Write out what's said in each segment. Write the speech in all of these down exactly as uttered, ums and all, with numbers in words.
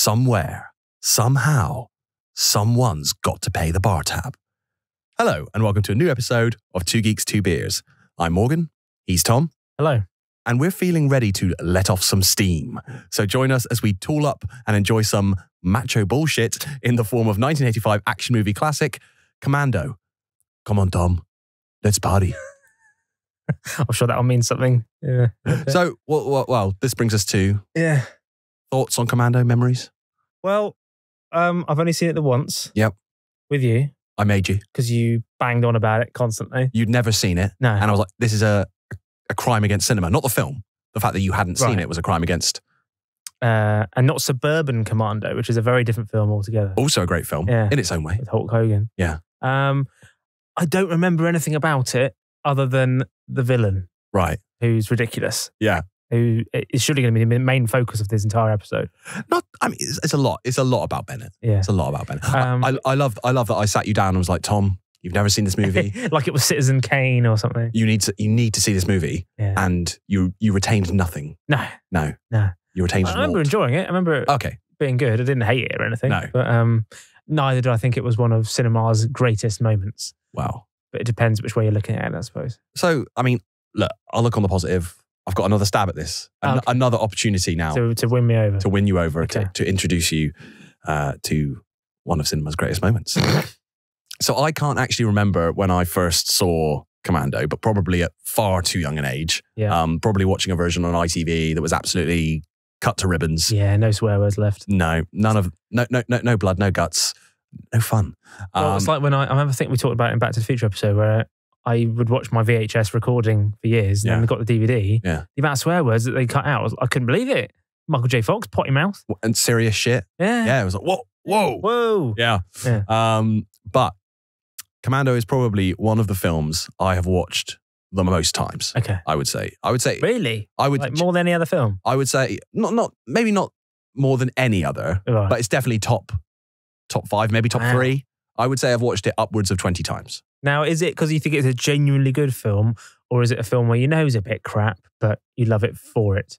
somewhere, somehow, someone's got to pay the bar tab. Hello, and welcome to a new episode of Two Geeks, Two Beers. I'm Morgan. He's Tom. Hello. And we're feeling ready to let off some steam. So join us as we tool up and enjoy some macho bullshit in the form of nineteen eighty-five action movie classic, Commando. Come on, Tom. Let's party. I'm sure that'll mean something. Yeah. So, well, well, well, this brings us to yeah. thoughts on Commando, memories? Well, um, I've only seen it the once. Yep. With you. I made you. Because you banged on about it constantly. You'd never seen it. No. And I was like, this is a, a crime against cinema. Not the film. The fact that you hadn't right. seen it was a crime against... Uh, and not Suburban Commando, which is a very different film altogether. Also a great film. Yeah. In its own way. With Hulk Hogan. Yeah. Um, I don't remember anything about it other than the villain. Right. Who's ridiculous. Yeah. Who is surely going to be the main focus of this entire episode. Not, I mean, it's, it's a lot. It's a lot about Bennett. Yeah. It's a lot about Bennett. Um, I, I, love, I love that I sat you down and was like, Tom, you've never seen this movie. Like it was Citizen Kane or something. You need to, you need to see this movie. Yeah. And you, you retained nothing. No. No. No. You retained I remember naught. enjoying it. I remember it okay. being good. I didn't hate it or anything. No. But um, neither did I think it was one of cinema's greatest moments. Wow. But it depends which way you're looking at it, I suppose. So, I mean, look, I'll look on the positive. I've got another stab at this. An okay. Another opportunity now. To, to win me over. To win you over, okay. to, to introduce you uh, to one of cinema's greatest moments. So I can't actually remember when I first saw Commando, but probably at far too young an age. Yeah. Um, probably watching a version on I T V that was absolutely cut to ribbons. Yeah, no swear words left. No, none of, no, no, no, no blood, no guts, no fun. Um, well, it's like when I, I remember, I think we talked about it in Back to the Future episode where I would watch my V H S recording for years, and yeah. then we got the D V D. Yeah. The amount of swear words that they cut out, I couldn't believe it. Michael J. Fox, potty mouth. And serious shit. Yeah. Yeah, it was like, whoa, whoa. Whoa. Yeah. yeah. Um, but Commando is probably one of the films I have watched the most times. Okay. I would say. I would say. Really? I would, like more than any other film? I would say, not, not maybe not more than any other, right. but it's definitely top, top five, maybe top wow. three. I would say I've watched it upwards of twenty times. Now, is it because you think it's a genuinely good film, or is it a film where you know it's a bit crap, but you love it for it?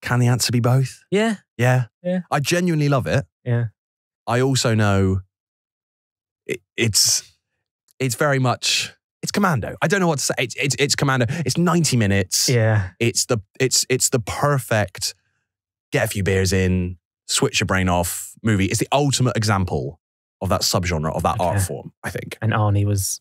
Can the answer be both? Yeah. Yeah. Yeah. I genuinely love it. Yeah. I also know it, it's it's very much it's Commando. I don't know what to say. It's it's, it's Commando. It's ninety minutes. Yeah. It's the it's it's the perfect get a few beers in, switch your brain off movie. It's the ultimate example of that subgenre, of that okay. art form, I think. And Arnie was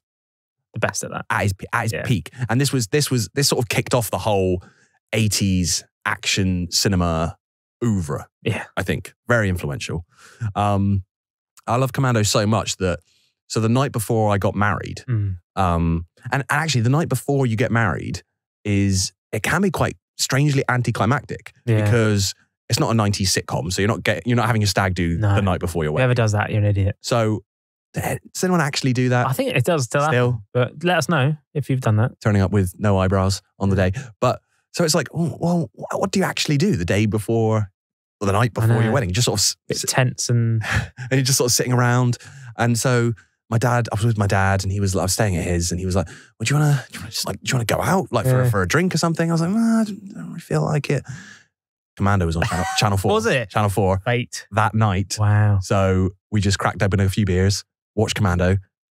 the best at that. At his, at his yeah. peak. And this was, this was, this sort of kicked off the whole eighties action cinema oeuvre, yeah. I think. Very influential. Um, I love Commando so much that, so the night before I got married, mm. um, and, and actually the night before you get married is, it can be quite strangely anticlimactic yeah. because it's not a nineties sitcom, so you're not get, you're not having a stag do no. the night before your wedding. Whoever does that, you're an idiot. So, does anyone actually do that? I think it does still. Still, but let us know if you've done that. Turning up with no eyebrows on the day, but so it's like, oh, well, what do you actually do the day before, or the night before your wedding? Just sort of a bit tense and and you're just sort of sitting around. And so my dad, I was with my dad, and he was, I was staying at his, and he was like, "Well, do you want to just like, do you want to go out like yeah. for for a drink or something?" I was like, oh, "I don't really feel like it." Commando was on Channel four. Was it? Channel four. Eight. That night. Wow. So we just cracked open a few beers, watched Commando,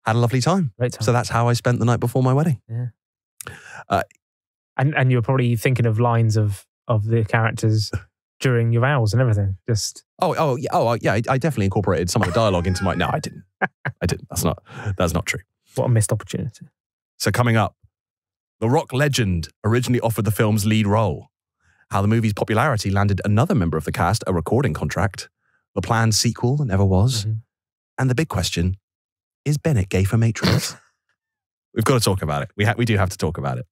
had a lovely time. Great time. So that's how I spent the night before my wedding. Yeah. Uh, and and you were probably thinking of lines of, of the characters during your vows and everything. Just... Oh, oh, yeah, oh, yeah. I definitely incorporated some of the dialogue into my... No, I didn't. I didn't. That's not, that's not true. What a missed opportunity. So coming up, the rock legend originally offered the film's lead role. How the movie's popularity landed another member of the cast a recording contract, the planned sequel that never was, mm-hmm. and the big question, is Bennett gay for Matrix? We've got to talk about it. We, ha we do have to talk about it.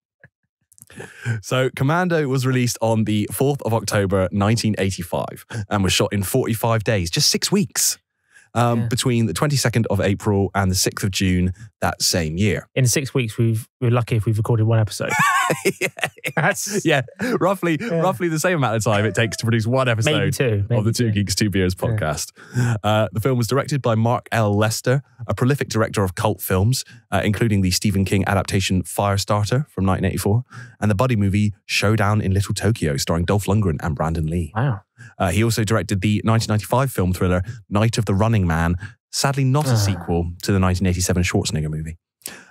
So Commando was released on the fourth of October nineteen eighty-five and was shot in forty-five days, just six weeks, um, yeah. between the twenty-second of April and the sixth of June that same year. In six weeks, we've, we're lucky if we've recorded one episode. yeah, That's, yeah, roughly, yeah. roughly the same amount of time it takes to produce one episode maybe two, maybe of the Two, two Geeks, Two Beers podcast. Yeah. Uh, the film was directed by Mark L. Lester, a prolific director of cult films, uh, including the Stephen King adaptation Firestarter from nineteen eighty-four and the buddy movie Showdown in Little Tokyo starring Dolph Lundgren and Brandon Lee. Wow. Uh, he also directed the nineteen ninety-five film thriller Night of the Running Man, sadly not uh. a sequel to the nineteen eighty-seven Schwarzenegger movie.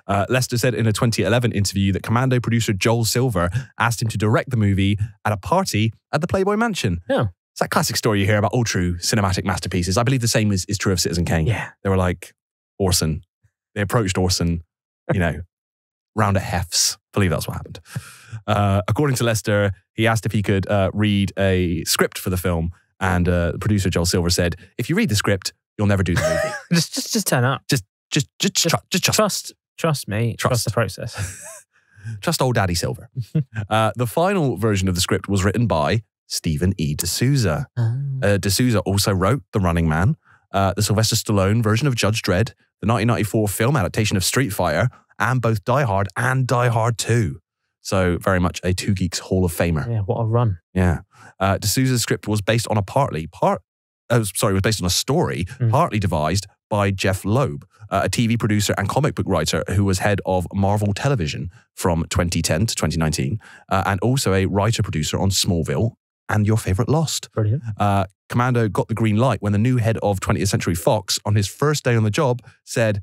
Uh, Lester said in a twenty eleven interview that Commando producer Joel Silver asked him to direct the movie at a party at the Playboy Mansion. Yeah. It's that classic story you hear about all true cinematic masterpieces. I believe the same is, is true of Citizen Kane. Yeah. They were like, Orson. They approached Orson, you know, round at Hef's. I believe that's what happened. Uh, according to Lester, he asked if he could uh, read a script for the film, and uh, producer Joel Silver said, if you read the script, you'll never do the movie. just, just, just turn up. Just, just, just, just, tr just trust. Trust. Trust me. Trust, trust the process. Trust old Daddy Silver. uh, the final version of the script was written by Stephen E. de Souza. Oh. Uh, de Souza also wrote The Running Man, uh, the Sylvester Stallone version of Judge Dredd, the nineteen ninety-four film adaptation of Street Fighter, and both Die Hard and Die Hard two. So very much a Two Geeks Hall of Famer. Yeah, what a run. Yeah. Uh, de Souza's script was based on a partly, part, uh, sorry, was based on a story mm. partly devised by Jeff Loeb, uh, a T V producer and comic book writer who was head of Marvel Television from twenty ten to twenty nineteen, uh, and also a writer-producer on Smallville and your favorite Lost. Brilliant. Uh, Commando got the green light when the new head of twentieth Century Fox, on his first day on the job, said,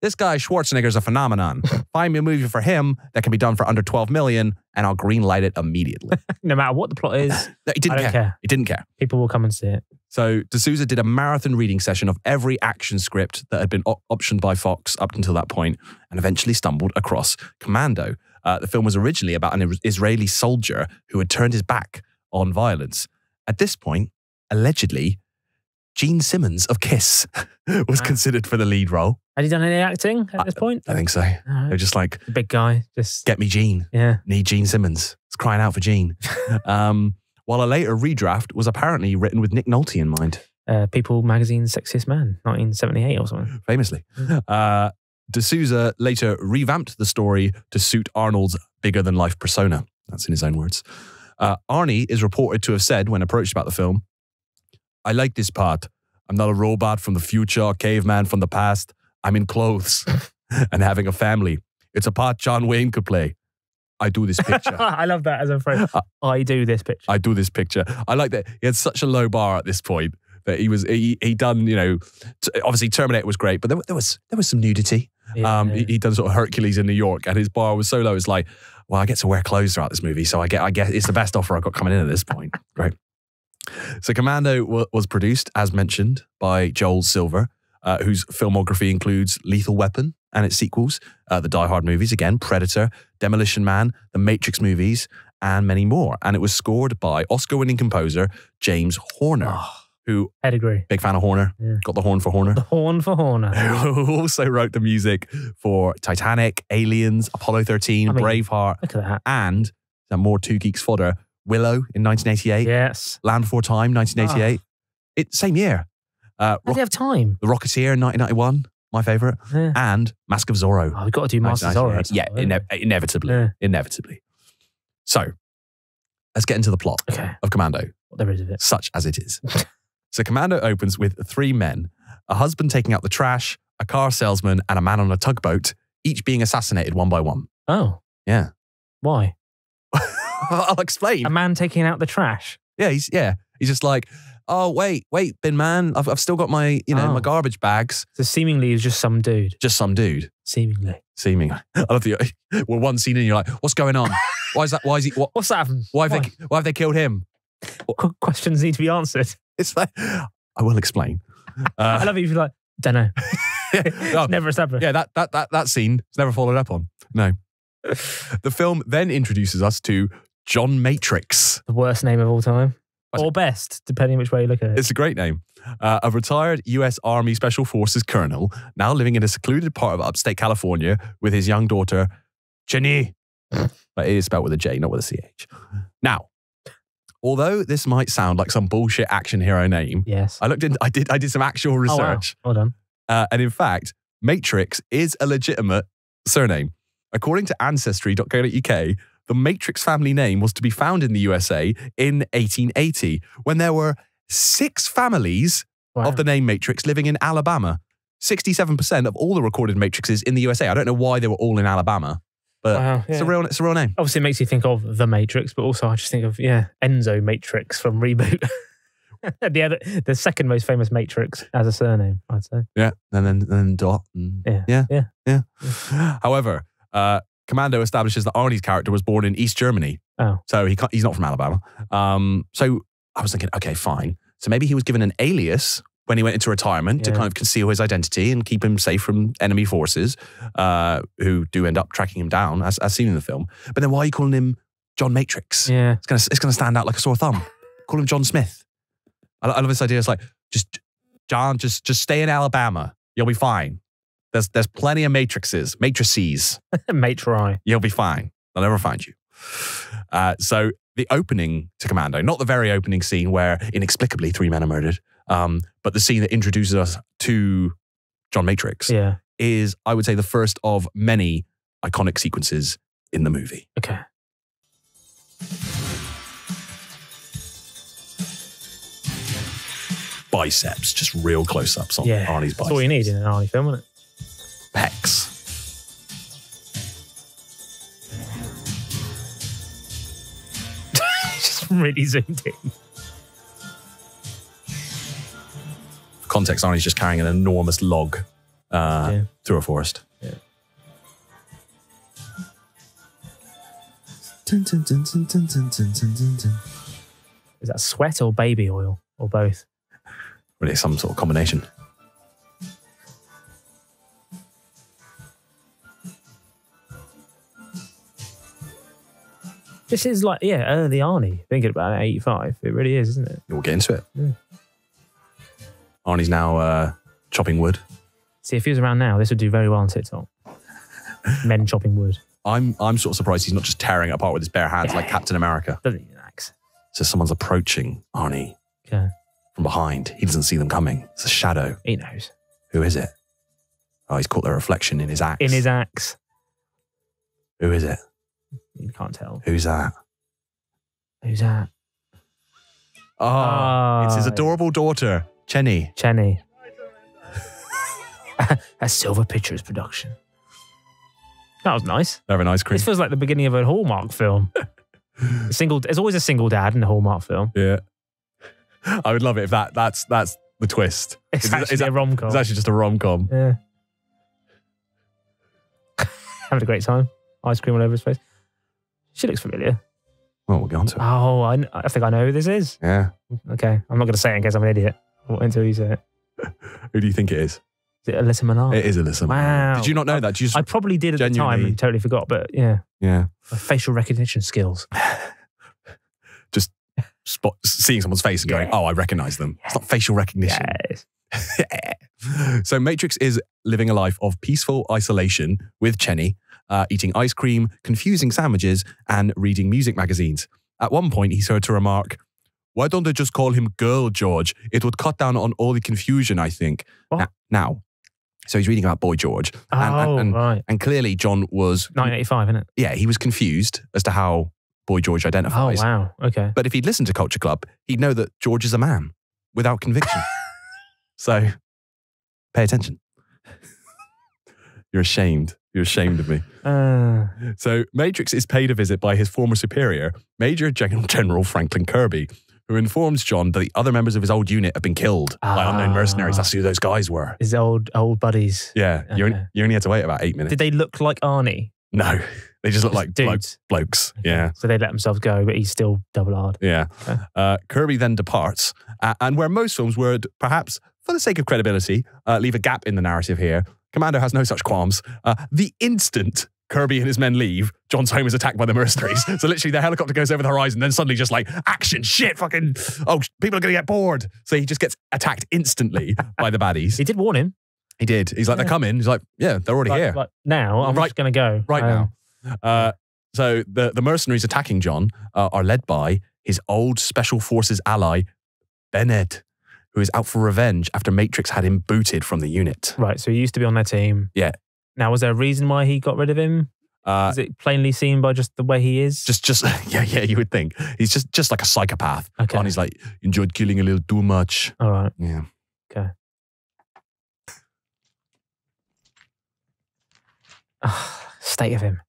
this guy Schwarzenegger's a phenomenon. Find me a movie for him that can be done for under twelve million and I'll green light it immediately. No matter what the plot is, no, he didn't I don't care. care. He didn't care. People will come and see it. So de Souza did a marathon reading session of every action script that had been op optioned by Fox up until that point, and eventually stumbled across Commando. Uh, the film was originally about an Israeli soldier who had turned his back on violence. At this point, allegedly, Gene Simmons of Kiss was wow. considered for the lead role. Had he done any acting at I, this point? I think so. No. They're just like, the big guy, just get me Gene. Yeah, need Gene Simmons. It's crying out for Gene. um, while a later redraft was apparently written with Nick Nolte in mind. Uh, People Magazine's Sexiest Man, nineteen seventy-eight or something. Famously, mm. uh, de Souza later revamped the story to suit Arnold's bigger-than-life persona. That's in his own words. Uh, Arnie is reported to have said when approached about the film, I like this part. I'm not a robot from the future, or caveman from the past. I'm in clothes and having a family. It's a part John Wayne could play. I do this picture. I love that as a phrase. Uh, I do this picture. I do this picture. I like that. He had such a low bar at this point that he was, he, he done, you know, obviously Terminator was great, but there, there was there was some nudity. Yeah. Um, he, he'd done sort of Hercules in New York and his bar was so low. It's like, well, I get to wear clothes throughout this movie. So I get, I guess it's the best offer I've got coming in at this point. Right. So Commando was produced, as mentioned, by Joel Silver, uh, whose filmography includes Lethal Weapon and its sequels, uh, the Die Hard movies, again, Predator, Demolition Man, the Matrix movies, and many more. And it was scored by Oscar-winning composer James Horner, oh, who... I'd agree. Big fan of Horner. Yeah. Got the horn for Horner. The horn for Horner. Who also wrote the music for Titanic, Aliens, Apollo thirteen, I mean, Braveheart. Look at that. And some more Two Geeks fodder. Willow in nineteen eighty-eight. Yes. Land Before Time, nineteen eighty-eight. Oh. It, same year. Uh, How do they have time? The Rocketeer in nineteen ninety-one, my favourite. Yeah. And Mask of Zorro. Oh, we've got to do Mask of Zorro. Yeah, ine inevitably. Yeah. Inevitably. So, let's get into the plot okay. of Commando. Well, there is of it. Such as it is. So, Commando opens with three men, a husband taking out the trash, a car salesman, and a man on a tugboat, each being assassinated one by one. Oh. Yeah. Why? I'll explain. A man taking out the trash. Yeah, he's yeah. He's just like, oh wait, wait, bin man, I've I've still got my you know oh. my garbage bags. So seemingly it's just some dude. Just some dude. Seemingly. Seemingly. I love the well one scene and you're like, what's going on? Why is that? Why is he? What, what's that? Why have why? they? Why have they killed him? Qu questions need to be answered. It's like I will explain. Uh, I love it if you're like, don't know. Yeah, no, never established. Yeah, that that that that scene is never followed up on. No. The film then introduces us to John Matrix. The worst name of all time. Or best, depending which way you look at it. It's a great name. Uh, a retired U S Army Special Forces colonel, now living in a secluded part of upstate California with his young daughter, Jenny. But it is spelled with a J, not with a C H. Now, although this might sound like some bullshit action hero name, yes. I looked in, I did I did some actual research. Oh, wow. Well done. Uh, and in fact, Matrix is a legitimate surname. According to ancestry dot co dot U K, the Matrix family name was to be found in the U S A in eighteen eighty, when there were six families wow. of the name Matrix living in Alabama. sixty-seven percent of all the recorded Matrixes in the U S A. I don't know why they were all in Alabama, but wow, yeah. it's a real, it's a real name. Obviously, it makes you think of The Matrix, but also I just think of, yeah, Enzo Matrix from Reboot. the other, the second most famous Matrix as a surname, I'd say. Yeah, and then and then Dot. And yeah, yeah, yeah. yeah. yeah. However, uh, Commando establishes that Arnie's character was born in East Germany. Oh, so he can't, he's not from Alabama. Um, so I was thinking, okay, fine. So maybe he was given an alias when he went into retirement yeah. to kind of conceal his identity and keep him safe from enemy forces, uh, who do end up tracking him down, as, as seen in the film. But then why are you calling him John Matrix? Yeah, it's gonna it's gonna stand out like a sore thumb. Call him John Smith. I, I love this idea. It's like, just John, just just stay in Alabama. You'll be fine. There's there's plenty of matrices, matrices, matri. You'll be fine. They'll never find you. Uh, so the opening to Commando, not the very opening scene where inexplicably three men are murdered, um, but the scene that introduces us to John Matrix yeah. is, I would say, the first of many iconic sequences in the movie. Okay. Biceps, just real close-ups on yeah, Arnie's biceps. That's all you need in an Arnie film, isn't it? Pecs. Just really zoomed in. For context, Arnie's just carrying an enormous log uh, yeah. through a forest. Yeah. Dun, dun, dun, dun, dun, dun, dun, dun. Is that sweat or baby oil or both? Really, some sort of combination. This is like, yeah, early Arnie. Thinking about it, eighty-five. It really is, isn't it? We'll get into it. Yeah. Arnie's now uh, chopping wood. See, if he was around now, this would do very well on TikTok. Men chopping wood. I'm I'm sort of surprised he's not just tearing it apart with his bare hands yeah. like Captain America. Doesn't need an axe. So someone's approaching Arnie. Okay. From behind. He doesn't see them coming. It's a shadow. He knows. Who is it? Oh, he's caught their reflection in his axe. In his axe. Who is it? You can't tell. Who's that? Who's that? Oh, oh it's his adorable daughter, Jenny. Jenny. That's Silver Pictures production. That was nice. They're having ice cream. This feels like the beginning of a Hallmark film. a single, there's always a single dad in a Hallmark film. Yeah. I would love it if that that's that's the twist. It's, it's actually it's, a rom-com. It's actually just a rom-com. Yeah. Having a great time. Ice cream all over his face. She looks familiar. Well, we'll get on to it. Oh, I, I think I know who this is. Yeah. Okay. I'm not going to say it in case I'm an idiot until you say it. Who do you think it is? Is it Alyssa Milano? It is Alyssa Milano. Wow. Did you not know I, that? You I probably did at genuinely... the time and totally forgot, but yeah. Yeah. My facial recognition skills. Just spot, seeing someone's face and yeah. going, oh, I recognise them. Yeah. It's not facial recognition. Yes. So Matrix is living a life of peaceful isolation with Jenny, uh, eating ice cream, confusing sandwiches, and reading music magazines. At one point, he's heard to remark, why don't they just call him Girl George? It would cut down on all the confusion, I think. What? Now, so he's reading about Boy George. Oh, and, and, and, right. And clearly John was... nineteen eighty-five, isn't it? Yeah, he was confused as to how Boy George identifies. Oh, wow. Okay. But if he'd listened to Culture Club, he'd know that George is a man without conviction. So, pay attention. You're ashamed. You're ashamed of me. Uh. So, Matrix is paid a visit by his former superior, Major General, General Franklin Kirby, who informs John that the other members of his old unit have been killed uh. by unknown mercenaries. That's who those guys were. His old old buddies. Yeah. Okay. You, you only had to wait about eight minutes. Did they look like Arnie? No. They just look like blo blokes. Yeah. So they let themselves go, but he's still double-R'd. Yeah. Okay. Uh, Kirby then departs, uh, and where most films would perhaps... for the sake of credibility, uh, leave a gap in the narrative here. Commando has no such qualms. Uh, the instant Kirby and his men leave, John's home is attacked by the mercenaries. So literally their helicopter goes over the horizon, then suddenly just like, action, shit, fucking, oh, people are going to get bored. So he just gets attacked instantly by the baddies. He did warn him. He did. He's like, yeah. They're coming. He's like, yeah, they're already like, here. Like now, I'm right, just going to go. Right um, now. Uh, so the, the mercenaries attacking John uh, are led by his old special forces ally, Bennett, who is out for revenge after Matrix had him booted from the unit. Right, so he used to be on their team. Yeah. Now, was there a reason why he got rid of him? Uh, is it plainly seen by just the way he is? Just, just, yeah, yeah, you would think. He's just just like a psychopath. Okay. And he's like, enjoyed killing a little too much. All right. Yeah. Okay. Oh, state of him.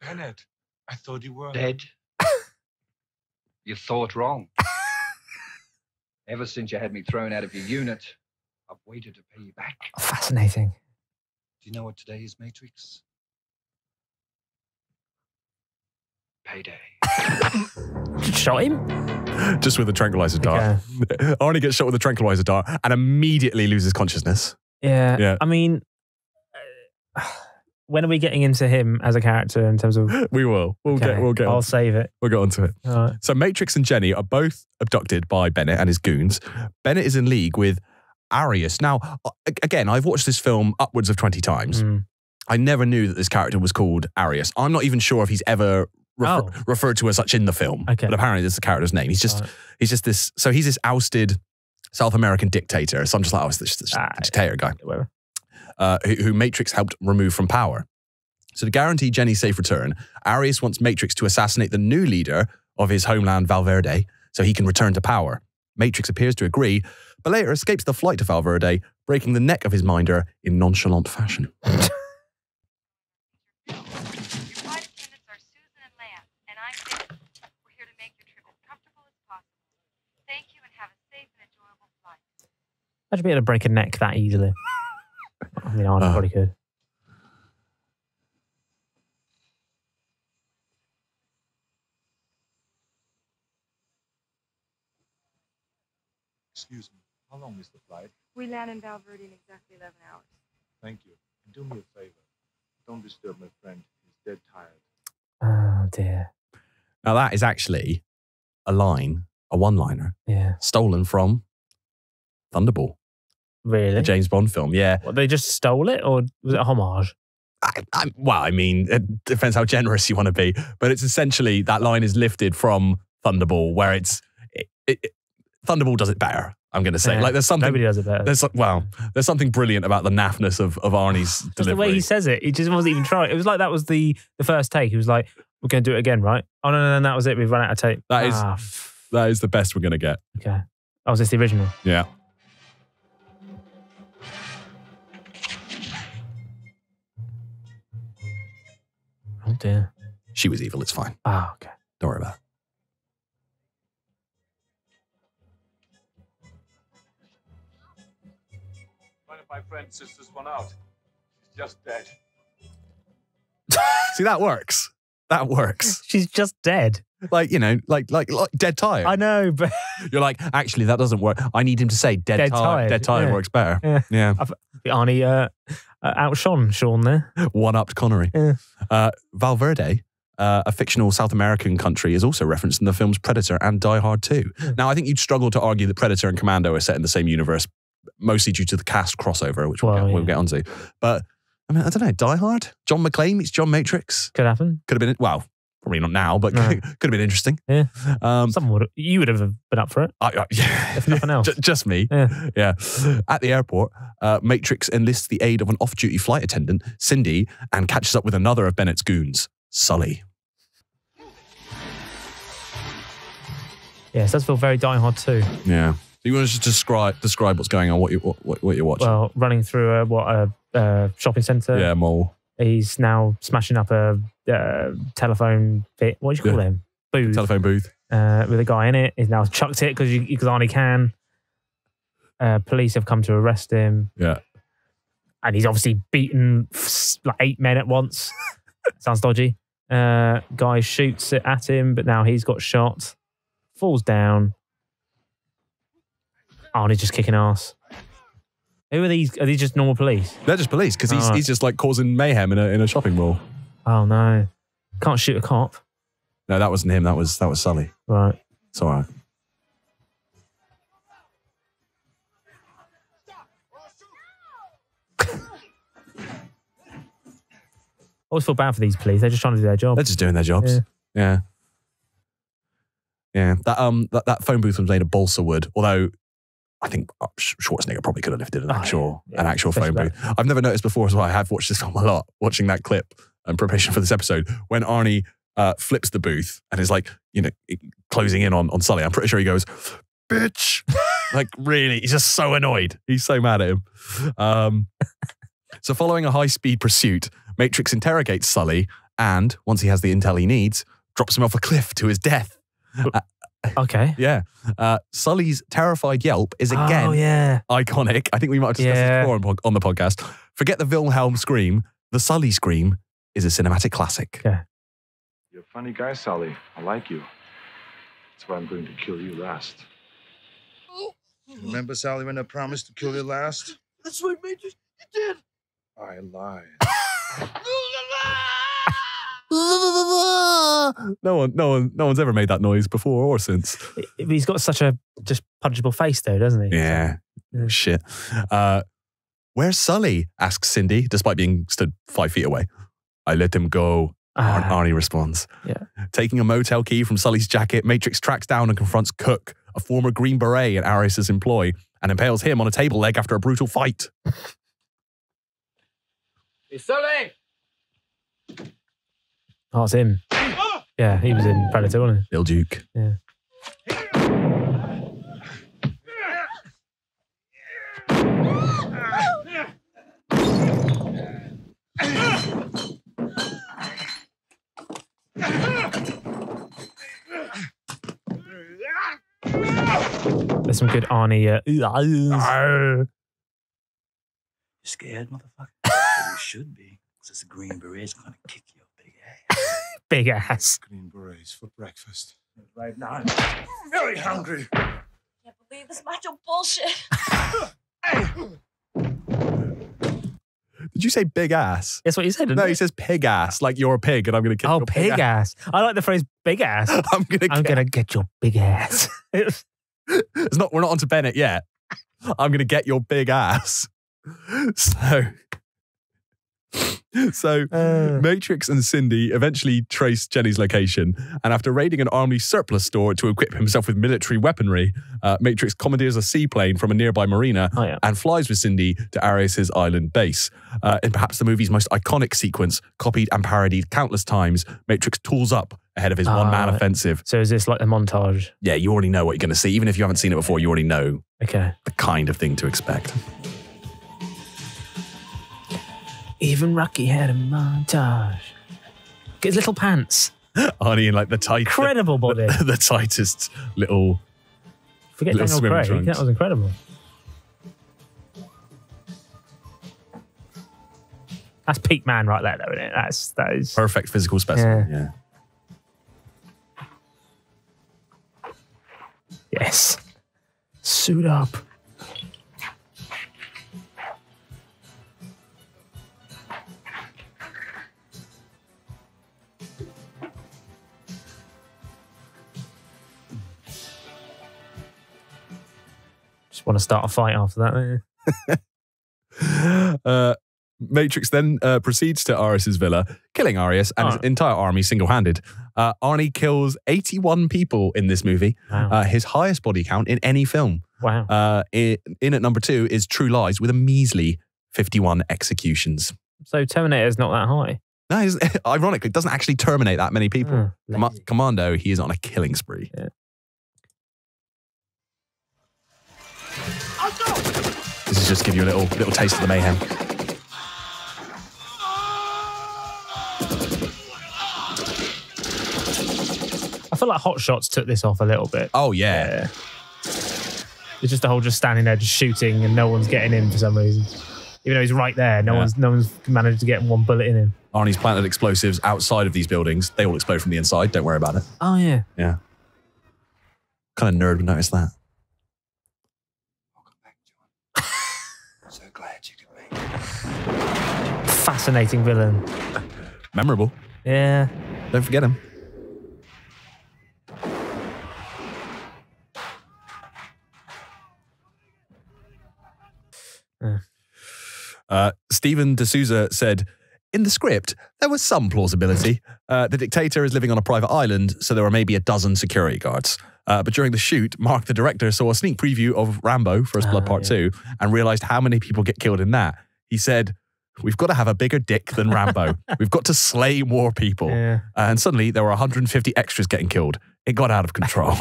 Bennett, I thought you were... dead. You thought wrong. Ever since you had me thrown out of your unit, I've waited to pay you back. Oh, fascinating. Do you know what today is, Matrix? Payday. Shot him? Just with a tranquilizer dart. Okay. Arnie gets shot with a tranquilizer dart and immediately loses consciousness. Yeah. yeah. I mean, uh, when are we getting into him as a character in terms of... We will. We'll okay. get We'll get. I'll save it. We'll get onto it. All right. So Matrix and Jenny are both abducted by Bennett and his goons. Bennett is in league with Arius. Now, again, I've watched this film upwards of twenty times. Mm. I never knew that this character was called Arius. I'm not even sure if he's ever... Refer, oh. referred to as such in the film, okay. but apparently this is the character's name. He's just, right. he's just this. So he's this ousted South American dictator. So I'm just like, oh, it's this, this ah, dictator yeah. guy uh, who, who Matrix helped remove from power. So to guarantee Jenny's safe return, Arius wants Matrix to assassinate the new leader of his homeland, Valverde, so he can return to power. Matrix appears to agree, but later escapes the flight to Valverde, breaking the neck of his minder in nonchalant fashion. How'd you be able to break a neck that easily? I mean, I uh, probably could. Excuse me, how long is the flight? We land in Valverde in exactly eleven hours. Thank you. And do me a favor. Don't disturb my friend. He's dead tired. Oh, dear. Now, that is actually a line, a one-liner. Yeah. Stolen from Thunderball. Really? The James Bond film, yeah. Well, they just stole it, or was it a homage? I, I, well, I mean, it depends how generous you want to be, but it's essentially that line is lifted from Thunderball, where it's it, it, it, Thunderball does it better. I'm going to say, yeah. like, there's something. Nobody does it better. There's like, wow, there's something brilliant about the naffness of of Arnie's delivery. The way he says it, he just wasn't even trying. It was like that was the the first take. He was like, "We're going to do it again, right? Oh no, no, no, that was it. We've run out of tape. That ah. is that is the best we're going to get." Okay. Oh, is this the original? Yeah. Oh dear. She was evil, it's fine. Ah, oh, okay. Don't worry about it. One of my friend's sisters won out. She's just dead. See, that works. That works. She's just dead. Like, you know, like, like, like dead tired. I know, but... You're like, actually, that doesn't work. I need him to say dead, dead tired. Dead tired yeah. works better. Yeah. yeah. Arnie uh, outshone Sean there. One-upped Connery. Yeah. Uh, Valverde, uh, a fictional South American country, is also referenced in the films Predator and Die Hard two. Yeah. Now, I think you'd struggle to argue that Predator and Commando are set in the same universe, mostly due to the cast crossover, which well, we'll, get, we'll yeah. get onto. But, I mean, I don't know, Die Hard? John McClane meets John Matrix? Could happen. Could have been, well... Probably not now, but no. could have been interesting. Yeah, um, someone would have, you would have been up for it. I, I, yeah. If nothing else, just, just me. Yeah. yeah. At the airport, uh, Matrix enlists the aid of an off-duty flight attendant, Cindy, and catches up with another of Bennett's goons, Sully. Yes, that's feel very Die Hard two. Yeah. So you want to just describe describe what's going on, what you what, what you're watching? Well, running through a what a, a shopping centre. Yeah, mall. He's now smashing up a uh, telephone bit. What do you call yeah. him? Booth. Telephone booth. Uh, with a guy in it. He's now chucked it because because Arnie can. Uh, police have come to arrest him. Yeah. And he's obviously beaten like eight men at once. Sounds dodgy. Uh, guy shoots it at him, but now he's got shot. Falls down. Arnie's just kicking ass. Who are these? Are these just normal police? They're just police because he's, oh. he's just like causing mayhem in a, in a shopping mall. Oh no. Can't shoot a cop. No, that wasn't him. That was, that was Sully. Right. It's all right. I always feel bad for these police. They're just trying to do their job. They're just doing their jobs. Yeah. Yeah. yeah. That, um, that, that phone booth was made of balsa wood, although... I think Schwarzenegger probably could have lifted an actual, yeah, an actual phone booth. I've never noticed before as well. I have watched this film a lot, watching that clip in preparation for this episode, when Arnie uh, flips the booth and is like, you know, closing in on, on Sully. I'm pretty sure he goes, bitch. Like, really, he's just so annoyed. He's so mad at him. Um, so following a high-speed pursuit, Matrix interrogates Sully and, once he has the intel he needs, drops him off a cliff to his death. Uh, Okay. Yeah. Uh, Sully's terrified yelp is again oh, yeah. iconic. I think we might have discussed yeah. this before on, on the podcast. Forget the Wilhelm scream. The Sully scream is a cinematic classic. Yeah. You're a funny guy, Sully. I like you. That's why I'm going to kill you last. Oh. Remember, Sully, when I promised to kill you last? That's what made you, you did. I lied. No one, no one, no one's ever made that noise before or since. He's got such a just punchable face, though, doesn't he? Yeah, yeah. Shit. Uh, Where's Sully? Asks Cindy, despite being stood five feet away. I let him go. Uh, Arnie responds. Yeah. Taking a motel key from Sully's jacket, Matrix tracks down and confronts Cook, a former Green Beret in Arius' employ, and impales him on a table leg after a brutal fight. Hey, Sully! Oh, it's him. Yeah, he was in Predator, wasn't he? Bill Duke. Yeah. There's some good Arnie. Uh, You're scared, motherfucker? You should be, because it's a Green Beret's going to kick you. Big ass. Green berets for breakfast. Right now, I'm very hungry. I can't believe this macho bullshit. Did you say big ass? That's what you said, didn't No, it? He says pig ass, like you're a pig and I'm going to kick oh, your pig, pig ass. ass. I like the phrase big ass. I'm going I'm to get your big ass. it's not, we're not onto Bennett yet. I'm going to get your big ass. So... So, uh. Matrix and Cindy eventually trace Jenny's location, and after raiding an army surplus store to equip himself with military weaponry, uh, Matrix commandeers a seaplane from a nearby marina oh, yeah. and flies with Cindy to Arius' island base. Uh, in perhaps the movie's most iconic sequence, copied and parodied countless times, Matrix tools up ahead of his uh, one-man offensive. So is this like a montage? Yeah, you already know what you're going to see. Even if you haven't seen it before, you already know okay. the kind of thing to expect. Even Rocky had a montage. Get his little pants. Arnie in like the tight, incredible body, the, the tightest little. Forget little Daniel Craig. Trunks. That was incredible. That's peak man right there, though, isn't it? That's that is perfect physical specimen. Yeah. yeah. Yes. Suit up. Want to start a fight after that? uh, Matrix then uh, proceeds to Arius' villa, killing Arius and oh. his entire army single-handed. Uh, Arnie kills eighty-one people in this movie, wow. uh, his highest body count in any film. Wow! Uh, in, in at number two is True Lies with a measly fifty-one executions. So Terminator's not that high. No, he's, ironically, doesn't actually terminate that many people. Oh, Com Commando, he is on a killing spree. Yeah. This is just give you a little little taste of the mayhem. I feel like Hot Shots took this off a little bit. Oh yeah. yeah. It's just the whole just standing there just shooting and no one's getting in for some reason. Even though he's right there, no yeah. one's no one's managed to get one bullet in him. Arnie's planted explosives outside of these buildings. They all explode from the inside, don't worry about it. Oh yeah. Yeah. Kind of nerd would notice that. Fascinating villain. Memorable. Yeah. Don't forget him. Uh. Uh, Stephen de Souza said, in the script, there was some plausibility. Uh, the dictator is living on a private island, so there are maybe a dozen security guards. Uh, but during the shoot, Mark, the director, saw a sneak preview of Rambo, First Blood uh, Part yeah. two, and realised how many people get killed in that. He said... We've got to have a bigger dick than Rambo. We've got to slay more people. Yeah. Uh, and suddenly there were one hundred fifty extras getting killed. It got out of control.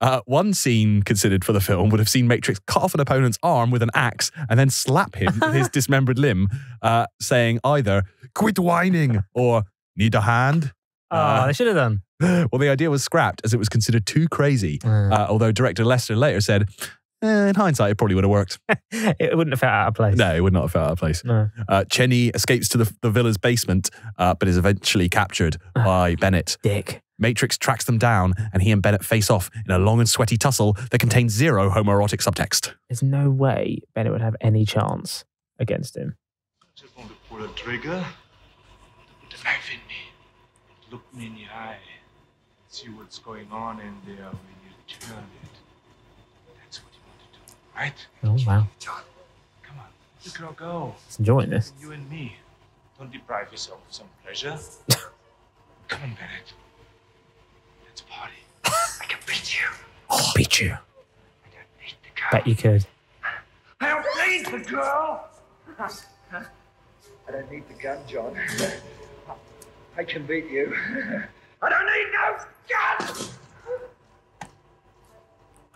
uh, one scene considered for the film would have seen Matrix cut off an opponent's arm with an axe and then slap him with his dismembered limb, uh, saying either, quit whining, or need a hand? Oh, uh, they should have done. Well, the idea was scrapped as it was considered too crazy. Mm. Uh, although director Lester later said, eh, in hindsight, it probably would have worked. It wouldn't have felt out of place. No, it would not have felt out of place. No. Uh, Jenny escapes to the, the villa's basement, uh, but is eventually captured by Bennett. Dick. Matrix tracks them down, and he and Bennett face off in a long and sweaty tussle that contains zero homoerotic subtext. There's no way Bennett would have any chance against him. I just want to pull a trigger, put a knife in me, look me in the eye, see what's going on in there when you turn it. That's what you want to do, right? Oh, wow. Come on, look at her go. It's enjoying this. You and me. Don't deprive yourself of some pleasure. Come on, Bennett. It's a party. I can beat you. Oh, beat you. I don't need the girl. Bet you could. I don't need the girl. I don't need the gun, John. I can beat you. I don't need no gun.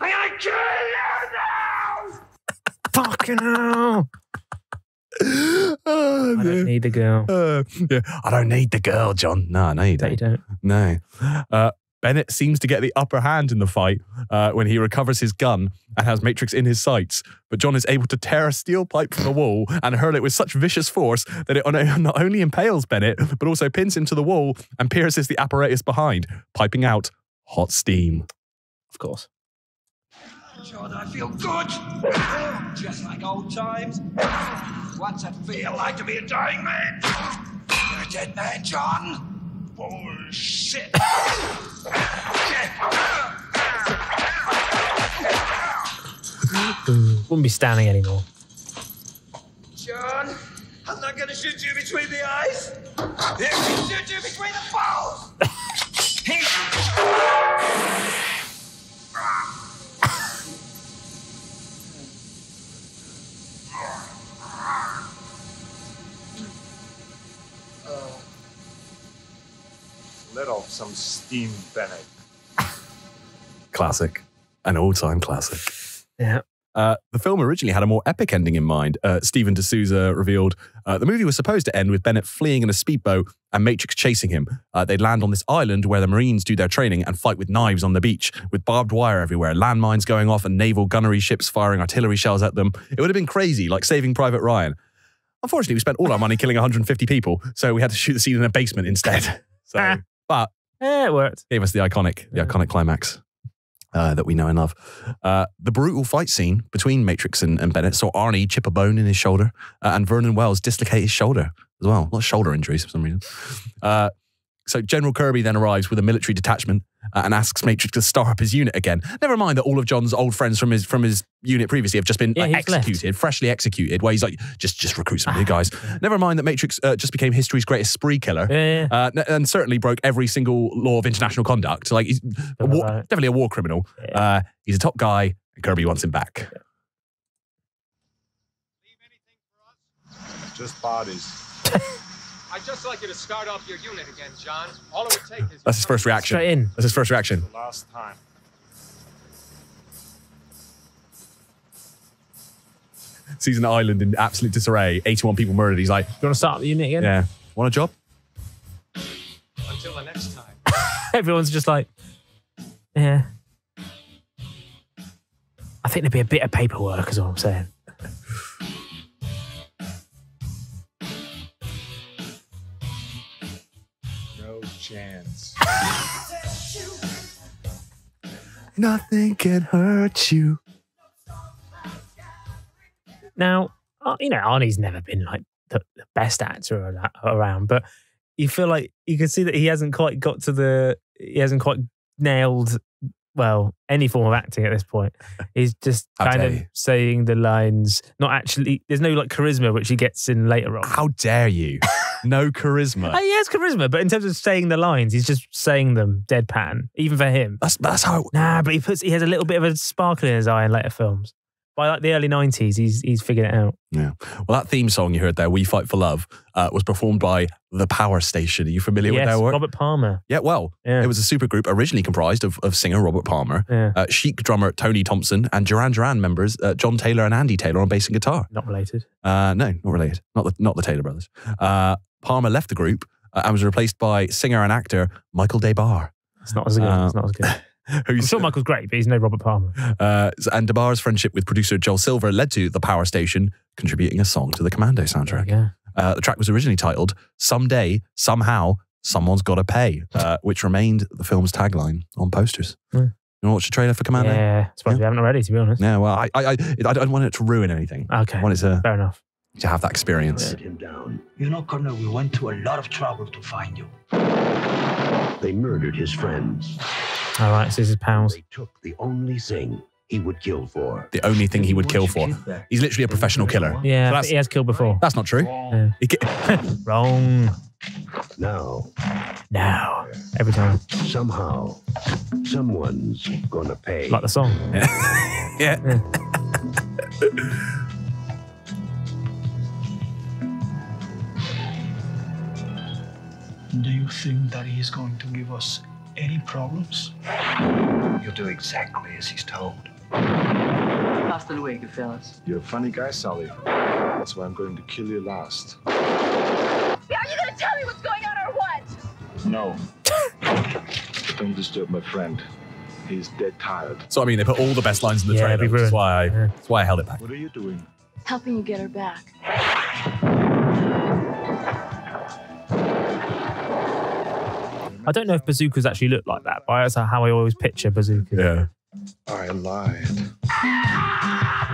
I kill you now. Fucking hell. Oh, I don't no. need the girl. Uh, yeah. I don't need the girl, John. No, no, you don't. You don't. No. Uh, Bennett seems to get the upper hand in the fight uh, when he recovers his gun and has Matrix in his sights, but John is able to tear a steel pipe from the wall and hurl it with such vicious force that it not only impales Bennett, but also pins him to the wall and pierces the apparatus behind, piping out hot steam. Of course. John, I feel good! Just like old times. What's it feel like to be a dying man? You're a dead man, John! Oh, shit. Wouldn't be standing anymore. John, I'm not gonna shoot you between the eyes. I'm gonna shoot you between the balls. Let off some steam, Bennett. Classic. An all-time classic. Yeah. Uh, the film originally had a more epic ending in mind. Uh, Stephen de Souza revealed uh, the movie was supposed to end with Bennett fleeing in a speedboat and Matrix chasing him. Uh, they'd land on this island where the Marines do their training and fight with knives on the beach, with barbed wire everywhere, landmines going off and naval gunnery ships firing artillery shells at them. It would have been crazy, like Saving Private Ryan. Unfortunately, we spent all our money killing one hundred fifty people, so we had to shoot the scene in a basement instead. So... But yeah, it worked. Gave us the iconic, the yeah. iconic climax uh, that we know and love. Uh, the brutal fight scene between Matrix and, and Bennett saw Arnie chip a bone in his shoulder uh, and Vernon Wells dislocate his shoulder as well. A lot of shoulder injuries for some reason. Uh, so General Kirby then arrives with a military detachment uh, and asks Matrix to star up his unit again. Never mind that all of John's old friends from his from his unit previously have just been yeah, like, executed, left. freshly executed, where he's like, just just recruit some new guys. Never mind that Matrix uh, just became history's greatest spree killer yeah, yeah. Uh, and certainly broke every single law of international conduct. Like he's a war, definitely a war criminal. Yeah. Uh, he's a top guy and Kirby wants him back. Yeah. Just bodies. I'd just like you to start off your unit again, John. All it would take is... That's his first reaction. Straight in. That's his first reaction. The last time. Sees an island in absolute disarray. eighty-one people murdered. He's like... You want to start the unit again? Yeah. Want a job? Until the next time. Everyone's just like... Yeah. I think there'd be a bit of paperwork is what I'm saying. Chance. Nothing can hurt you. Now, you know, Arnie's never been like the best actor around, but you feel like you can see that he hasn't quite got to the, he hasn't quite nailed, well, any form of acting at this point. He's just kind of saying the lines, not actually, there's no like charisma which he gets in later on. How dare you? No charisma. Oh, he has charisma, but in terms of saying the lines, he's just saying them deadpan, even for him. That's that's how. Nah, but he puts he has a little bit of a sparkle in his eye in later films. By like the early nineties, he's he's figured it out. Yeah. Well, that theme song you heard there, "We Fight for Love," uh, was performed by the Power Station. Are you familiar yes, with their work? Robert Palmer. Yeah. Well, yeah. It was a supergroup originally comprised of of singer Robert Palmer, yeah. uh, Chic drummer Tony Thompson, and Duran Duran members uh, John Taylor and Andy Taylor on bass and guitar. Not related. Uh, no, not related. Not the not the Taylor brothers. Uh, Palmer left the group uh, and was replaced by singer and actor Michael DeBar. It's not as good. Uh, it's not as good. I'm sure Michael's great, but he's no Robert Palmer. Uh, and DeBar's friendship with producer Joel Silver led to The Power Station contributing a song to the Commando soundtrack. Yeah. Uh, the track was originally titled Someday, Somehow, Someone's Gotta Pay, uh, which remained the film's tagline on posters. Yeah. You want to watch the trailer for Commando? Yeah, it's probably yeah. we haven't already, to be honest. Yeah, well, I, I, I, I don't want it to ruin anything. Okay, I want it to, fair enough. To have that experience. Him down. You know, Colonel, we went to a lot of trouble to find you. They murdered his friends. All right, so this is Powell's. They took the only thing he would kill for. The only thing he would kill for. He's literally a professional killer. Yeah, so that's, he has killed before. That's not true. Yeah. Wrong. Now. Now. Every time. Somehow, someone's gonna pay. Like the song. Yeah. yeah. yeah. Do you think that he's going to give us any problems? You'll do exactly as he's told. Hasta luego, fellas. You're a funny guy, Sully. That's why I'm going to kill you last. Are you going to tell me what's going on or what? No. Don't disturb my friend. He's dead tired. So, I mean, they put all the best lines in the yeah, trailer. Be that's, why I, yeah. that's why I held it back. What are you doing? Helping you get her back. I don't know if bazookas actually look like that, but that's how I always picture bazookas. Yeah. I lied.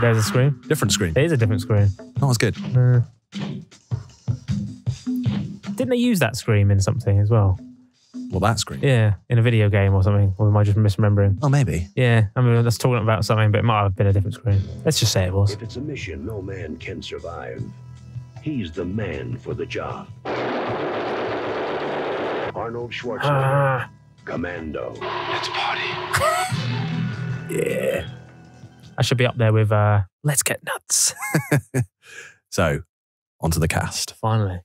There's a scream. Different scream. It is a different scream. Not as good. Uh, didn't they use that scream in something as well? Well, that scream? Yeah, in a video game or something. Or am I just misremembering? Oh, maybe. Yeah, I mean, that's talking about something, but it might have been a different scream. Let's just say it was. If it's a mission no man can survive, he's the man for the job. Arnold Schwarzenegger, ah. Commando. Let's party. yeah. I should be up there with uh, Let's Get Nuts. So, onto the cast. Finally.